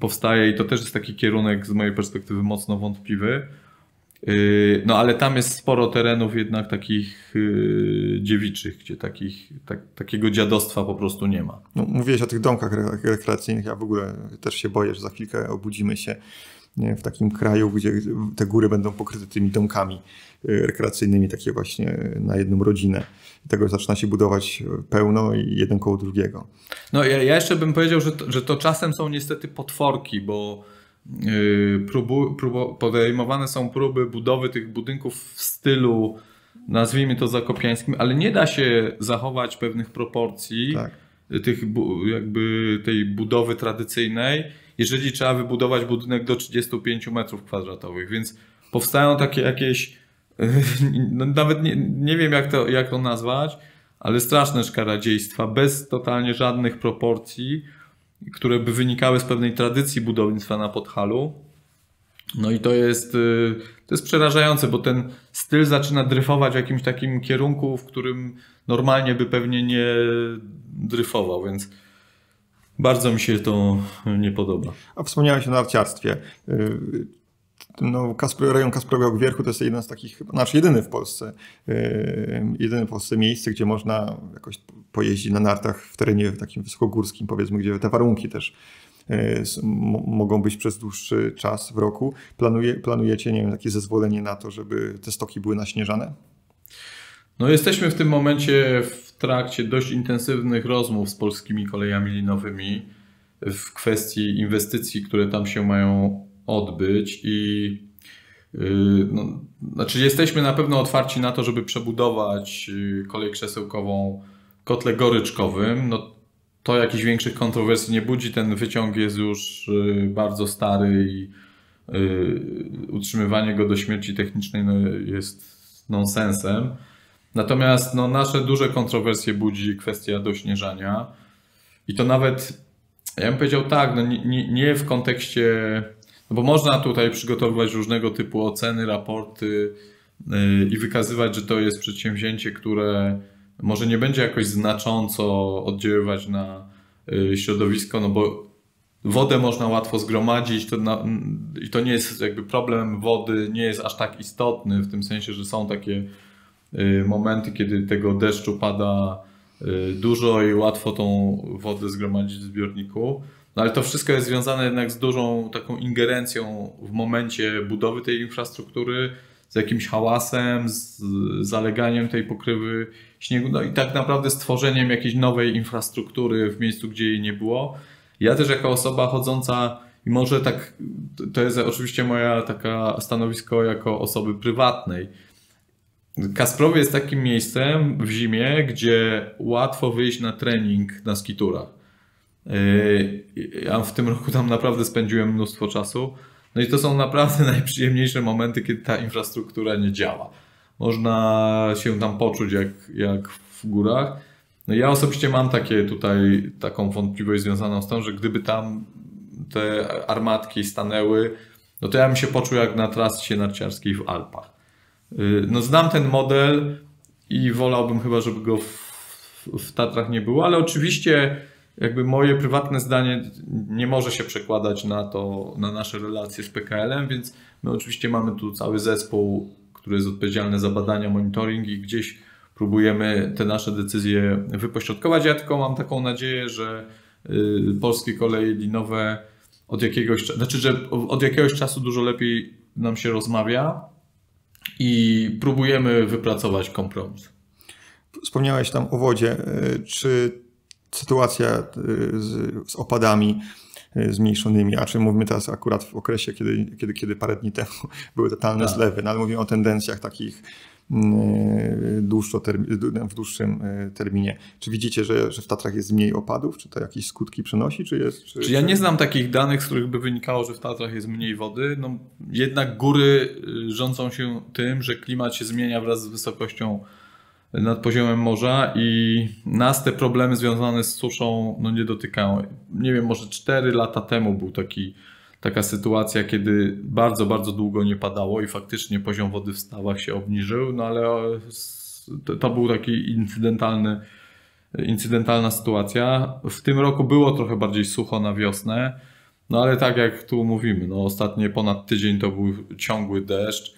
powstaje i to też jest taki kierunek z mojej perspektywy mocno wątpliwy. No ale tam jest sporo terenów jednak takich dziewiczych, gdzie takiego dziadostwa po prostu nie ma. No, mówiłeś o tych domkach rekreacyjnych, ja w ogóle też się boję, że za chwilkę obudzimy się w takim kraju, gdzie te góry będą pokryte tymi domkami rekreacyjnymi, takie właśnie na jedną rodzinę. Tego zaczyna się budować pełno i jeden koło drugiego. No ja jeszcze bym powiedział, że to czasem są niestety potworki, bo podejmowane są próby budowy tych budynków w stylu, nazwijmy to zakopiańskim, ale nie da się zachować pewnych proporcji, tak, tej budowy tradycyjnej, jeżeli trzeba wybudować budynek do 35 metrów kwadratowych, więc powstają takie jakieś, nawet nie wiem jak to nazwać, ale straszne szkaradziejstwa, bez totalnie żadnych proporcji, które by wynikały z pewnej tradycji budownictwa na Podhalu. No i to jest przerażające, bo ten styl zaczyna dryfować w jakimś takim kierunku, w którym normalnie by pewnie nie dryfował, więc bardzo mi się to nie podoba. A wspomniałeś o narciarstwie. No, rejon Kasprowego Gwierchu to jest jeden z takich, znaczy jedyny w Polsce miejsce, gdzie można jakoś pojeździć na nartach w terenie takim wysokogórskim, powiedzmy, gdzie te warunki też mogą być przez dłuższy czas w roku. Planujecie, nie wiem, takie zezwolenie na to, żeby te stoki były naśnieżane? No, jesteśmy w tym momencie w trakcie dość intensywnych rozmów z Polskimi Kolejami Linowymi w kwestii inwestycji, które tam się mają odbyć i no, znaczy jesteśmy na pewno otwarci na to, żeby przebudować kolej krzesełkową w kotle goryczkowym. No, to jakichś większych kontrowersji nie budzi. Ten wyciąg jest już bardzo stary i utrzymywanie go do śmierci technicznej jest nonsensem. Natomiast no, nasze duże kontrowersje budzi kwestia dośnieżania. I to nawet, ja bym powiedział tak, no, nie w kontekście, no bo można tutaj przygotowywać różnego typu oceny, raporty i wykazywać, że to jest przedsięwzięcie, które może nie będzie jakoś znacząco oddziaływać na środowisko, no bo wodę można łatwo zgromadzić i to nie jest jakby problem wody, nie jest aż tak istotny w tym sensie, że są takie momenty, kiedy tego deszczu pada dużo i łatwo tą wodę zgromadzić w zbiorniku. No ale to wszystko jest związane jednak z dużą taką ingerencją w momencie budowy tej infrastruktury, z jakimś hałasem, z zaleganiem tej pokrywy śniegu, no i tak naprawdę stworzeniem jakiejś nowej infrastruktury w miejscu, gdzie jej nie było. Ja też jako osoba chodząca, i może tak, to jest oczywiście moja taka stanowisko jako osoby prywatnej, Kasprowy jest takim miejscem w zimie, gdzie łatwo wyjść na trening na skiturach. Ja w tym roku tam naprawdę spędziłem mnóstwo czasu. No i to są naprawdę najprzyjemniejsze momenty, kiedy ta infrastruktura nie działa. Można się tam poczuć jak w górach. No ja osobiście mam taką wątpliwość związaną z tym, że gdyby tam te armatki stanęły, no to ja bym się poczuł jak na trasie narciarskiej w Alpach. No znam ten model i wolałbym chyba, żeby go w Tatrach nie było, ale oczywiście jakby moje prywatne zdanie nie może się przekładać na nasze relacje z PKL-em, więc my oczywiście mamy tu cały zespół, który jest odpowiedzialny za badania, monitoring i gdzieś próbujemy te nasze decyzje wypośrodkować. Ja tylko mam taką nadzieję, że Polskie Koleje Linowe od jakiegoś czasu dużo lepiej nam się rozmawia i próbujemy wypracować kompromis. Wspomniałeś tam o wodzie. Czy sytuacja z opadami zmniejszonymi, a czy mówimy teraz akurat w okresie, kiedy parę dni temu były totalne zlewy, no, ale mówimy o tendencjach takich w dłuższym terminie. Czy widzicie, że w Tatrach jest mniej opadów? Czy to jakieś skutki przynosi? Czy ja nie znam takich danych, z których by wynikało, że w Tatrach jest mniej wody. No, jednak góry rządzą się tym, że klimat się zmienia wraz z wysokością nad poziomem morza i nas te problemy związane z suszą no, nie dotykają. Nie wiem, może 4 lata temu był taka sytuacja, kiedy bardzo, bardzo długo nie padało i faktycznie poziom wody w stawach się obniżył, no ale to był taki incydentalny incydentalna sytuacja. W tym roku było trochę bardziej sucho na wiosnę, no ale tak jak tu mówimy, no ostatnie ponad tydzień to był ciągły deszcz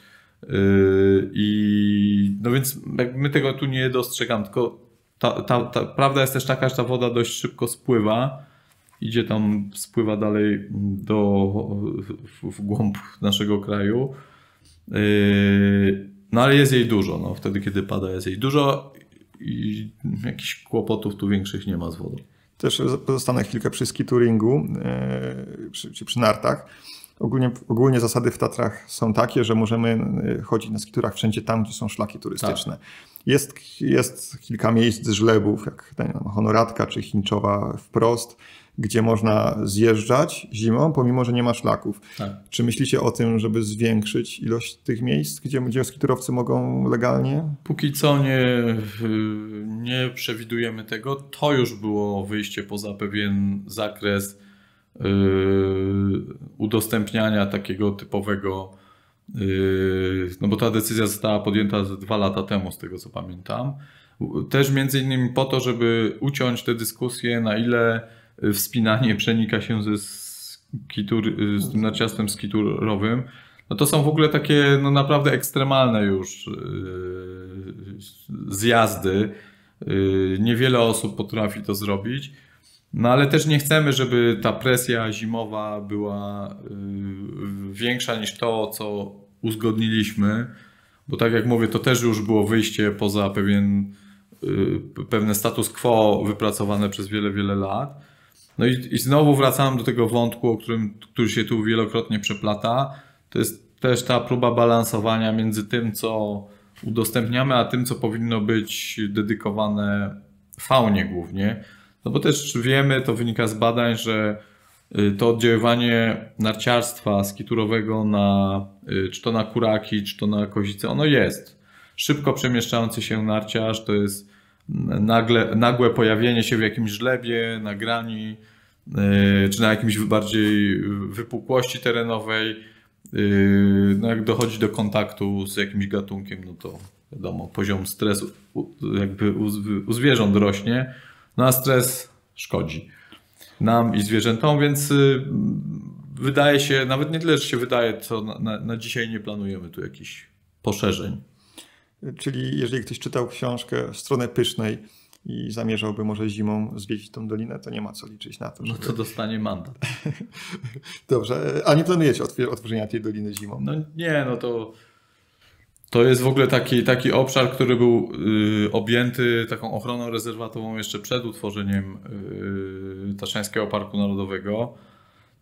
i no więc my tego tu nie dostrzegamy, tylko ta prawda jest też taka, że ta woda dość szybko spływa, idzie tam, spływa dalej w głąb naszego kraju, no ale jest jej dużo, no wtedy kiedy pada jest jej dużo i jakichś kłopotów tu większych nie ma z wodą. Też zostanę chwilkę przy skituringu, przy nartach. Ogólnie zasady w Tatrach są takie, że możemy chodzić na skiturach wszędzie tam, gdzie są szlaki turystyczne. Tak. Jest kilka miejsc z żlebów, jak Honoratka czy Chińczowa wprost, gdzie można zjeżdżać zimą, pomimo że nie ma szlaków. Tak. Czy myślicie o tym, żeby zwiększyć ilość tych miejsc, gdzie skiturowcy mogą legalnie? Póki co nie przewidujemy tego. To już było wyjście poza pewien zakres udostępniania takiego typowego, no bo ta decyzja została podjęta 2 lata temu, z tego co pamiętam. Też między innymi po to, żeby uciąć tę dyskusję, na ile wspinanie przenika się z tym narciarstwem skiturowym. No to są w ogóle takie no naprawdę ekstremalne już zjazdy. Niewiele osób potrafi to zrobić. No ale też nie chcemy, żeby ta presja zimowa była większa niż to, co uzgodniliśmy. Bo tak jak mówię, to też już było wyjście poza pewne status quo wypracowane przez wiele, wiele lat. No i znowu wracam do tego wątku, który się tu wielokrotnie przeplata. To jest też ta próba balansowania między tym, co udostępniamy, a tym, co powinno być dedykowane faunie głównie. No bo też wiemy, to wynika z badań, że to oddziaływanie narciarstwa skiturowego czy to na kuraki, czy to na kozice, ono jest. Szybko przemieszczający się narciarz to jest nagłe pojawienie się w jakimś żlebie, na grani, czy na jakimś bardziej wypukłości terenowej. No jak dochodzi do kontaktu z jakimś gatunkiem, no to wiadomo, poziom stresu jakby u zwierząt rośnie. No a stres szkodzi nam i zwierzętom, więc wydaje się, nawet nie tyle, że się wydaje, co na dzisiaj nie planujemy tu jakichś poszerzeń. Czyli jeżeli ktoś czytał książkę W stronę pysznej i zamierzałby może zimą zwiedzić tą dolinę, to nie ma co liczyć na to. Żeby... No to dostanie mandat. Dobrze, a nie planujecie otworzenia tej doliny zimą? No nie, no to jest w ogóle taki obszar, który był objęty taką ochroną rezerwatową jeszcze przed utworzeniem Tatrzańskiego Parku Narodowego.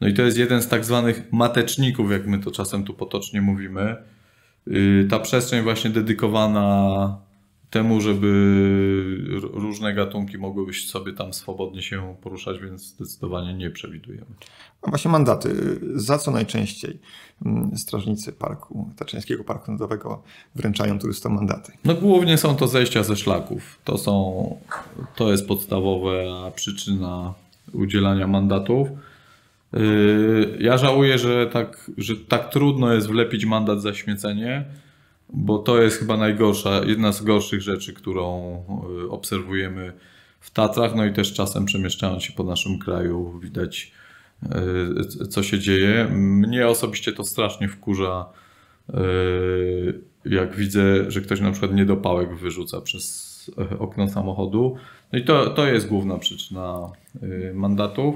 No i to jest jeden z tak zwanych mateczników, jak my to czasem tu potocznie mówimy. Ta przestrzeń właśnie dedykowana temu, żeby różne gatunki mogły sobie tam swobodnie się poruszać, więc zdecydowanie nie przewidujemy. A właśnie mandaty. Za co najczęściej strażnicy Tatrzańskiego Parku Narodowego wręczają turystom mandaty? No głównie są to zejścia ze szlaków. To jest podstawowa przyczyna udzielania mandatów. Ja żałuję, że tak trudno jest wlepić mandat za śmiecenie, bo to jest chyba jedna z gorszych rzeczy, którą obserwujemy w Tatrach. No i też czasem przemieszczając się po naszym kraju widać, co się dzieje. Mnie osobiście to strasznie wkurza, jak widzę, że ktoś na przykład niedopałek wyrzuca przez okno samochodu. No i to jest główna przyczyna mandatów.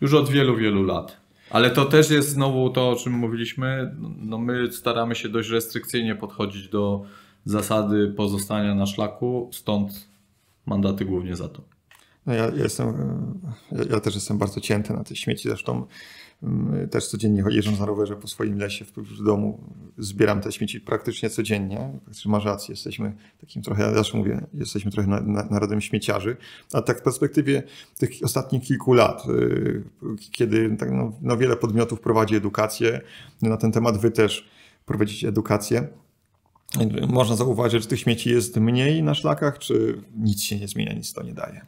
Już od wielu, wielu lat. Ale to też jest znowu to, o czym mówiliśmy. No my staramy się dość restrykcyjnie podchodzić do zasady pozostania na szlaku, stąd mandaty głównie za to. No ja też jestem bardzo cięty na te śmieci. Zresztą też codziennie jeżdżąc na rowerze po swoim lesie w domu zbieram te śmieci praktycznie codziennie. Masz rację, jesteśmy takim trochę, ja zawsze mówię, jesteśmy trochę narodem śmieciarzy. A tak w perspektywie tych ostatnich kilku lat, kiedy tak, no wiele podmiotów prowadzi edukację, na ten temat wy też prowadzicie edukację. Można zauważyć, że tych śmieci jest mniej na szlakach, czy nic się nie zmienia, nic to nie daje?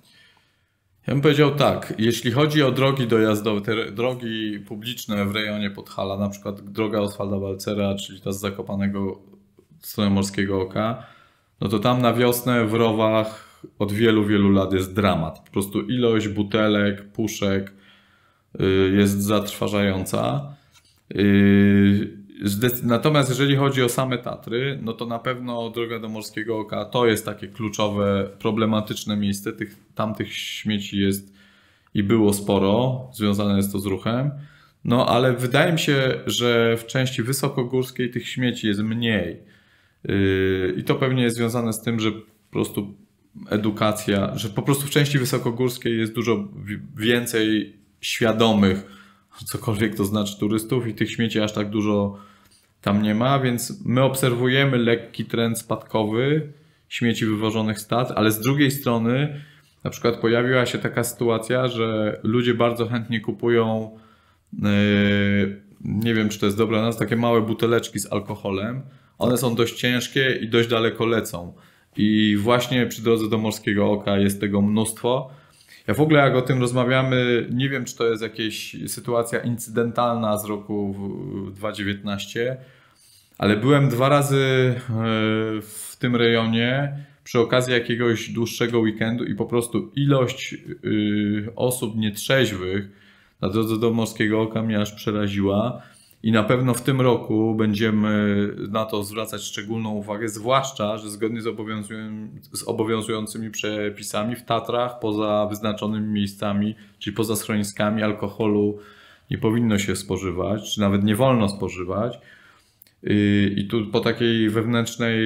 Ja bym powiedział tak, jeśli chodzi o drogi dojazdowe, te drogi publiczne w rejonie Podhala, na przykład droga Oswalda Balcera, czyli ta z Zakopanego w stronę Morskiego Oka, no to tam na wiosnę w rowach od wielu, wielu lat jest dramat. Po prostu ilość butelek, puszek jest zatrważająca. Natomiast jeżeli chodzi o same Tatry, no to na pewno droga do Morskiego Oka to jest takie kluczowe, problematyczne miejsce. Tamtych śmieci jest i było sporo, związane jest to z ruchem. No ale wydaje mi się, że w części wysokogórskiej tych śmieci jest mniej. I to pewnie jest związane z tym, że po prostu edukacja, że po prostu w części wysokogórskiej jest dużo więcej świadomych, cokolwiek to znaczy, turystów i tych śmieci aż tak dużo tam nie ma, więc my obserwujemy lekki trend spadkowy śmieci wywożonych z Tatr, ale z drugiej strony na przykład pojawiła się taka sytuacja, że ludzie bardzo chętnie kupują, nie wiem czy to jest dobra nazwa, takie małe buteleczki z alkoholem. One są dość ciężkie i dość daleko lecą. I właśnie przy drodze do Morskiego Oka jest tego mnóstwo. Ja w ogóle jak o tym rozmawiamy, nie wiem czy to jest jakaś sytuacja incydentalna z roku 2019, ale byłem 2 razy w tym rejonie przy okazji jakiegoś dłuższego weekendu i po prostu ilość osób nietrzeźwych na drodze do Morskiego Oka mnie aż przeraziła. I na pewno w tym roku będziemy na to zwracać szczególną uwagę, zwłaszcza że zgodnie z obowiązującymi przepisami w Tatrach poza wyznaczonymi miejscami, czyli poza schroniskami, alkoholu nie powinno się spożywać, czy nawet nie wolno spożywać. I tu po takiej wewnętrznej,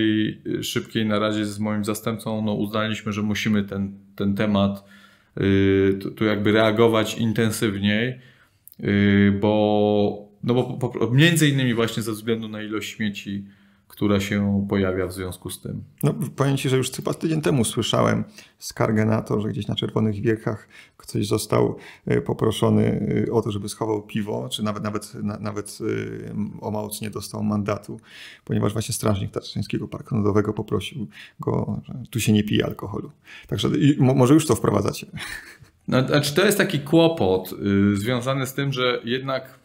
szybkiej naradzie z moim zastępcą, no uznaliśmy, że musimy ten temat tu jakby reagować intensywniej, bo między innymi właśnie ze względu na ilość śmieci, która się pojawia w związku z tym. No, powiem Ci, że już chyba tydzień temu słyszałem skargę na to, że gdzieś na Czerwonych Wiechach ktoś został poproszony o to, żeby schował piwo, czy nawet o mało co nie dostał mandatu, ponieważ właśnie strażnik Tatrzańskiego Parku Narodowego poprosił go, że tu się nie pije alkoholu. Także może już to wprowadzacie. No, znaczy to jest taki kłopot związany z tym, że jednak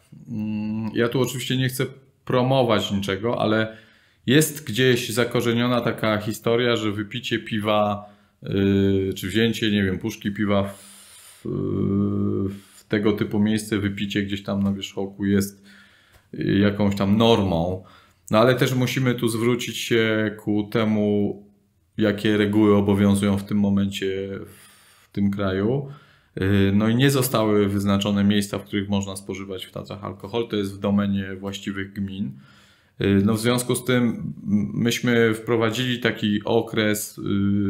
ja tu oczywiście nie chcę promować niczego, ale jest gdzieś zakorzeniona taka historia, że wypicie piwa, czy wzięcie, nie wiem, puszki piwa w tego typu miejsce, wypicie gdzieś tam na wierzchołku jest jakąś tam normą. No ale też musimy tu zwrócić się ku temu, jakie reguły obowiązują w tym momencie w tym kraju. No i nie zostały wyznaczone miejsca, w których można spożywać w Tatrach alkohol. To jest w domenie właściwych gmin. No w związku z tym myśmy wprowadzili taki okres,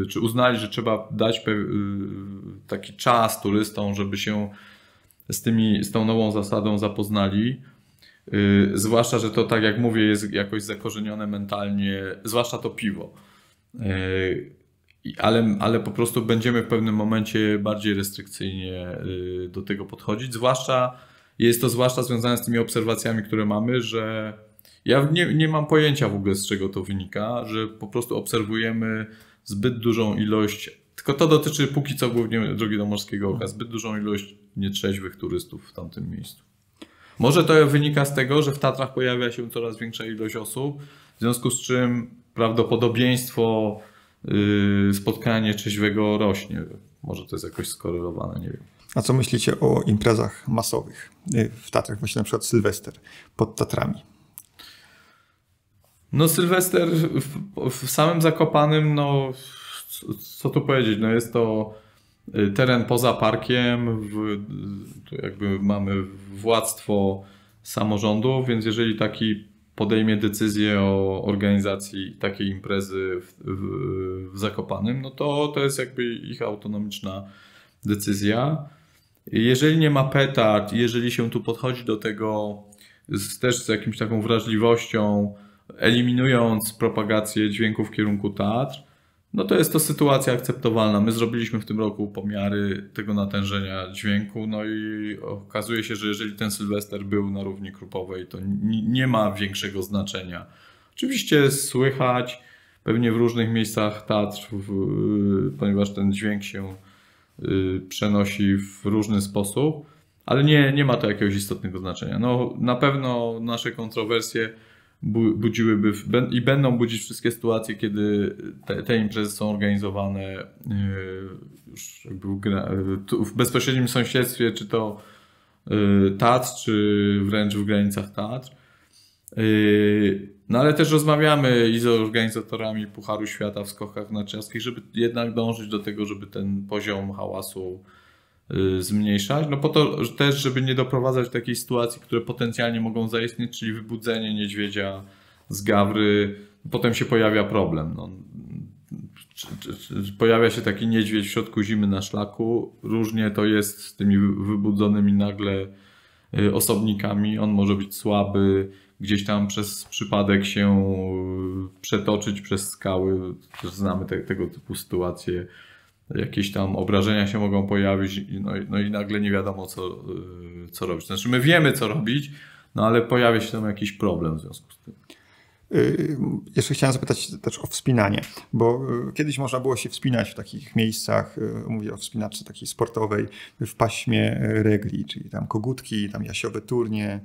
czy uznali, że trzeba dać taki czas turystom, żeby się z tą nową zasadą zapoznali. Zwłaszcza, że to, tak jak mówię, jest jakoś zakorzenione mentalnie, zwłaszcza to piwo. Ale po prostu będziemy w pewnym momencie bardziej restrykcyjnie do tego podchodzić. Jest to zwłaszcza związane z tymi obserwacjami, które mamy, że ja nie mam pojęcia w ogóle, z czego to wynika, że po prostu obserwujemy zbyt dużą ilość, tylko to dotyczy póki co głównie drogi do Morskiego Oka, zbyt dużą ilość nietrzeźwych turystów w tamtym miejscu. Może to wynika z tego, że w Tatrach pojawia się coraz większa ilość osób, w związku z czym prawdopodobieństwo spotkanie trzeźwego rośnie. Może to jest jakoś skorelowane, nie wiem. A co myślicie o imprezach masowych w Tatrach? Właśnie na przykład Sylwester pod Tatrami. No Sylwester w samym Zakopanym, no co tu powiedzieć, no jest to teren poza parkiem, tu jakby mamy władztwo samorządu, więc jeżeli taki podejmie decyzję o organizacji takiej imprezy w Zakopanym, no to jest jakby ich autonomiczna decyzja. Jeżeli nie ma petard, jeżeli się tu podchodzi do tego też z jakąś taką wrażliwością, eliminując propagację dźwięków w kierunku Tatr, no to jest to sytuacja akceptowalna. My zrobiliśmy w tym roku pomiary tego natężenia dźwięku, no i okazuje się, że jeżeli ten Sylwester był na równi Krupowej, to nie ma większego znaczenia. Oczywiście słychać pewnie w różnych miejscach Tatr, ponieważ ten dźwięk się przenosi w różny sposób, ale nie ma to jakiegoś istotnego znaczenia. No, na pewno nasze kontrowersje budziłyby i będą budzić wszystkie sytuacje, kiedy te imprezy są organizowane już jakby w bezpośrednim sąsiedztwie, czy to Tatr, czy wręcz w granicach Tatr. No ale też rozmawiamy i z organizatorami Pucharu Świata w skokach narciarskich, żeby jednak dążyć do tego, żeby ten poziom hałasu zmniejszać. No po to też, żeby nie doprowadzać do takiej sytuacji, które potencjalnie mogą zaistnieć, czyli wybudzenie niedźwiedzia z gawry. Potem się pojawia problem. No, pojawia się taki niedźwiedź w środku zimy na szlaku. Różnie to jest z tymi wybudzonymi nagle osobnikami. On może być słaby, gdzieś tam przez przypadek się przetoczyć przez skały. Też znamy tego typu sytuacje. Jakieś tam obrażenia się mogą pojawić, no i nagle nie wiadomo co robić. Znaczy my wiemy co robić, no ale pojawia się tam jakiś problem w związku z tym. Jeszcze chciałem zapytać też o wspinanie, bo kiedyś można było się wspinać w takich miejscach, mówię o wspinaczce takiej sportowej, w paśmie regli, czyli tam Kogutki, tam Jasiowe Turnie,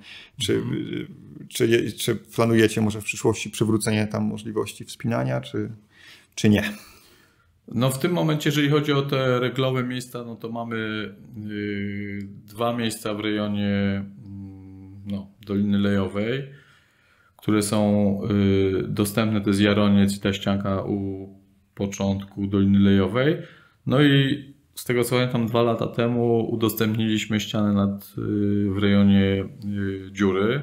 czy planujecie może w przyszłości przywrócenie tam możliwości wspinania, czy nie? No w tym momencie, jeżeli chodzi o te reglowe miejsca, no to mamy dwa miejsca w rejonie Doliny Lejowej, które są dostępne, to jest Jaroniec i ta ścianka u początku Doliny Lejowej. No i z tego co pamiętam 2 lata temu udostępniliśmy ścianę w rejonie Dziury.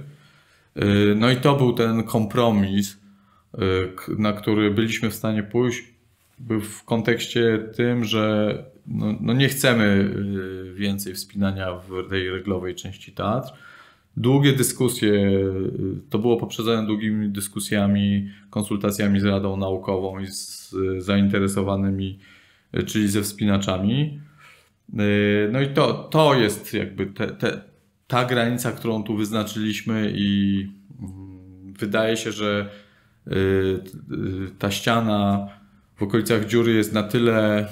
No i to był ten kompromis, na który byliśmy w stanie pójść, w kontekście tym, że nie chcemy więcej wspinania w tej reglowej części Tatr. Długie dyskusje, to było poprzedzone długimi dyskusjami, konsultacjami z Radą Naukową i z zainteresowanymi, czyli ze wspinaczami. No i to jest jakby ta granica, którą tu wyznaczyliśmy i wydaje się, że ta ściana w okolicach Dziury jest na tyle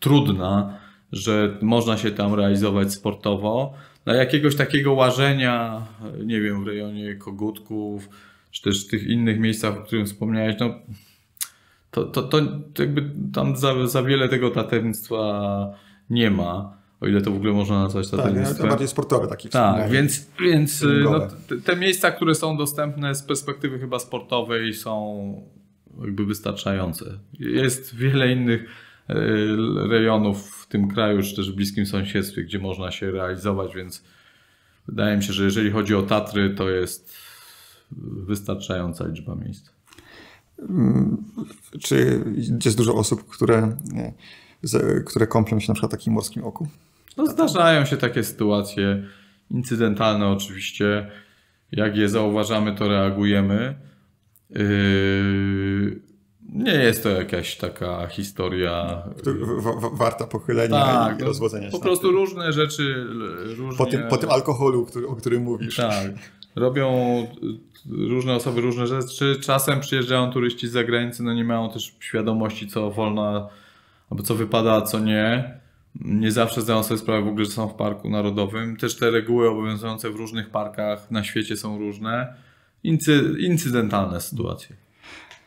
trudna, że można się tam realizować sportowo. Dla jakiegoś takiego łażenia, nie wiem, w rejonie Kogutków, czy też tych innych miejscach, o których wspomniałeś, no to jakby tam za wiele tego tatewnictwa nie ma. O ile to w ogóle można nazwać tatewnictwem. Tak, bardziej sportowe takie. Tak, więc te miejsca, które są dostępne z perspektywy chyba sportowej są jakby wystarczające. Jest wiele innych rejonów w tym kraju, czy też w bliskim sąsiedztwie, gdzie można się realizować, więc wydaje mi się, że jeżeli chodzi o Tatry, to jest wystarczająca liczba miejsc. Czy jest dużo osób, które kąpią się na przykład w takim morskim oku? No zdarzają się takie sytuacje incydentalne oczywiście. Jak je zauważamy, to reagujemy. Nie jest to jakaś taka historia warta pochylenia i rozwodzenia się. Po prostu różne rzeczy. Po tym alkoholu, o którym mówisz. Tak. Robią różne osoby różne rzeczy. Czasem przyjeżdżają turyści z zagranicy, no nie mają też świadomości, co wolno, albo co wypada, a co nie. Nie zawsze zdają sobie sprawę w ogóle, że są w parku narodowym. Też te reguły obowiązujące w różnych parkach na świecie są różne. Incydentalne sytuacje.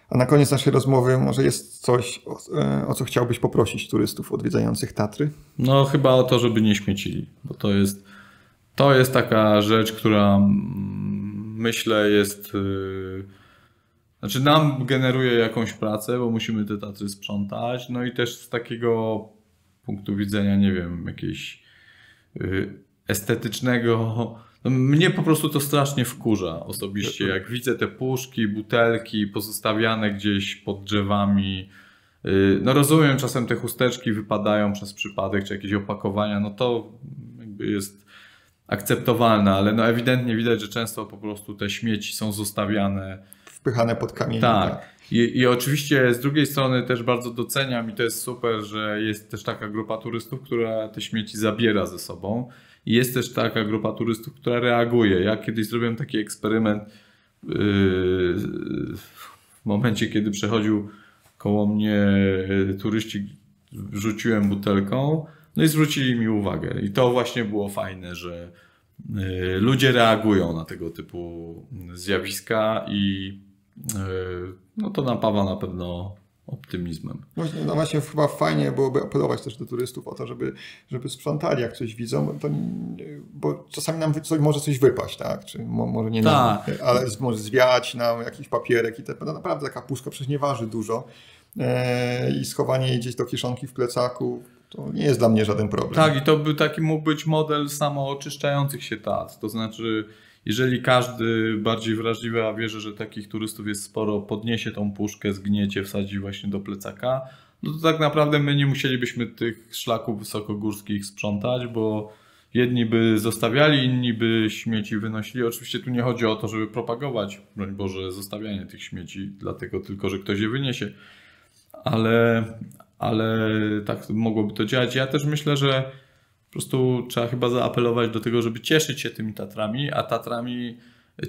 A na koniec naszej rozmowy może jest coś, o co chciałbyś poprosić turystów odwiedzających Tatry? No chyba o to, żeby nie śmiecili, bo to jest taka rzecz, która myślę jest... Znaczy nam generuje jakąś pracę, bo musimy te Tatry sprzątać, no i też z takiego punktu widzenia, nie wiem, jakiejś estetycznego... Mnie po prostu to strasznie wkurza osobiście, jak widzę te puszki, butelki pozostawiane gdzieś pod drzewami. No rozumiem, czasem te chusteczki wypadają przez przypadek, czy jakieś opakowania, no to jakby jest akceptowalne, ale no ewidentnie widać, że często po prostu te śmieci są zostawiane. Wpychane pod kamienie. Tak. I oczywiście z drugiej strony też bardzo doceniam i to jest super, że jest też taka grupa turystów, która te śmieci zabiera ze sobą. I jest też taka grupa turystów, która reaguje. Ja kiedyś zrobiłem taki eksperyment w momencie, kiedy przechodził koło mnie turyści, rzuciłem butelką, no i zwrócili mi uwagę. I to właśnie było fajne, że ludzie reagują na tego typu zjawiska i no to napawa na pewno optymizmem. Właśnie, no właśnie chyba fajnie byłoby apelować też do turystów o to, żeby sprzątali, jak coś widzą, to, bo czasami nam może coś wypaść, tak? Czy może nie tak. Nam, ale może zwiać nam jakiś papierek i to naprawdę taka puszka przecież nie waży dużo i schowanie jej gdzieś do kieszonki w plecaku to nie jest dla mnie żaden problem. Tak, i to by taki mógł być model samooczyszczających się tac, to znaczy jeżeli każdy bardziej wrażliwy, a wierzę, że takich turystów jest sporo, podniesie tą puszkę, zgniecie, wsadzi właśnie do plecaka, no to tak naprawdę my nie musielibyśmy tych szlaków wysokogórskich sprzątać, bo jedni by zostawiali, inni by śmieci wynosili. Oczywiście tu nie chodzi o to, żeby propagować, broń Boże, zostawianie tych śmieci, dlatego tylko, że ktoś je wyniesie. Ale tak mogłoby to działać. Ja też myślę, że po prostu trzeba chyba zaapelować do tego, żeby cieszyć się tymi Tatrami, a Tatrami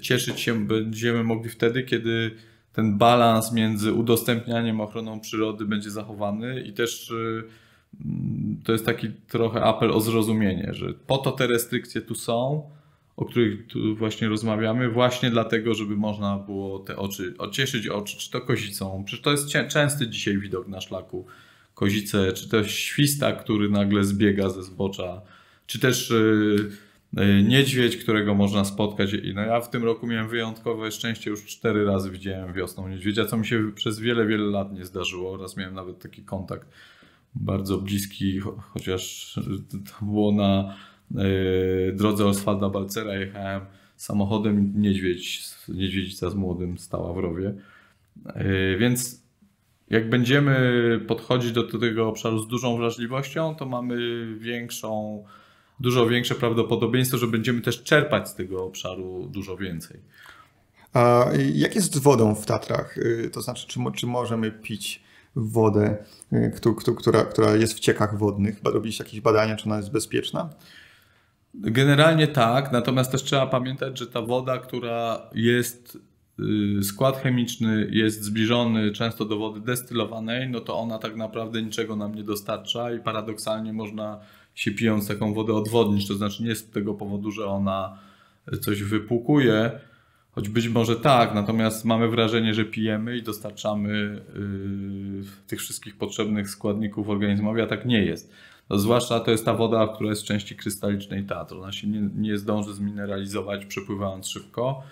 cieszyć się będziemy mogli wtedy, kiedy ten balans między udostępnianiem a ochroną przyrody będzie zachowany i też to jest taki trochę apel o zrozumienie, że po to te restrykcje tu są, o których tu właśnie rozmawiamy, właśnie dlatego, żeby można było te oczy, ocieszyć oczy, czy to kozicą, przecież to jest częsty dzisiaj widok na szlaku, kozice, czy też śwista, który nagle zbiega ze zbocza, czy też niedźwiedź, którego można spotkać. I no ja w tym roku miałem wyjątkowe szczęście, już 4 razy widziałem wiosną niedźwiedzia, co mi się przez wiele, wiele lat nie zdarzyło. Raz miałem nawet taki kontakt bardzo bliski, chociaż to było na drodze Oswalda Balcera, jechałem samochodem, niedźwiedzica z młodym stała w rowie. Więc jak będziemy podchodzić do tego obszaru z dużą wrażliwością, to mamy dużo większe prawdopodobieństwo, że będziemy też czerpać z tego obszaru dużo więcej. A jak jest z wodą w Tatrach? To znaczy, czy możemy pić wodę, która jest w ciekach wodnych? Robiliście jakieś badania, czy ona jest bezpieczna? Generalnie tak, natomiast też trzeba pamiętać, że ta woda, która jest... skład chemiczny jest zbliżony często do wody destylowanej, no to ona tak naprawdę niczego nam nie dostarcza i paradoksalnie można się pijąc taką wodę odwodnić, to znaczy nie z tego powodu, że ona coś wypłukuje, choć być może tak, natomiast mamy wrażenie, że pijemy i dostarczamy tych wszystkich potrzebnych składników organizmowi, a tak nie jest. No, zwłaszcza to jest ta woda, która jest w części krystalicznej Tatr, ona się nie zdąży zmineralizować przepływając szybko.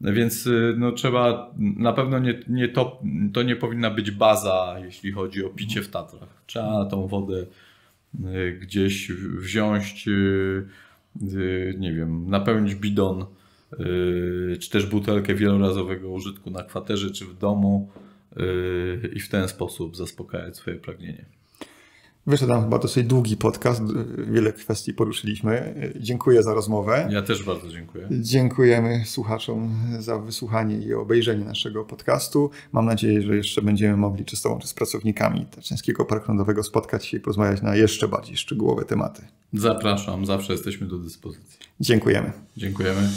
Więc no, trzeba, na pewno to nie powinna być baza, jeśli chodzi o picie w Tatrach. Trzeba tą wodę gdzieś wziąć, nie wiem, napełnić bidon, czy też butelkę wielorazowego użytku na kwaterze, czy w domu i w ten sposób zaspokajać swoje pragnienie. Wyszedł nam chyba dosyć długi podcast, wiele kwestii poruszyliśmy. Dziękuję za rozmowę. Ja też bardzo dziękuję. Dziękujemy słuchaczom za wysłuchanie i obejrzenie naszego podcastu. Mam nadzieję, że jeszcze będziemy mogli czy z Tobą, czy z pracownikami Tatrzańskiego Parku Narodowego spotkać się i porozmawiać na jeszcze bardziej szczegółowe tematy. Zapraszam, zawsze jesteśmy do dyspozycji. Dziękujemy. Dziękujemy.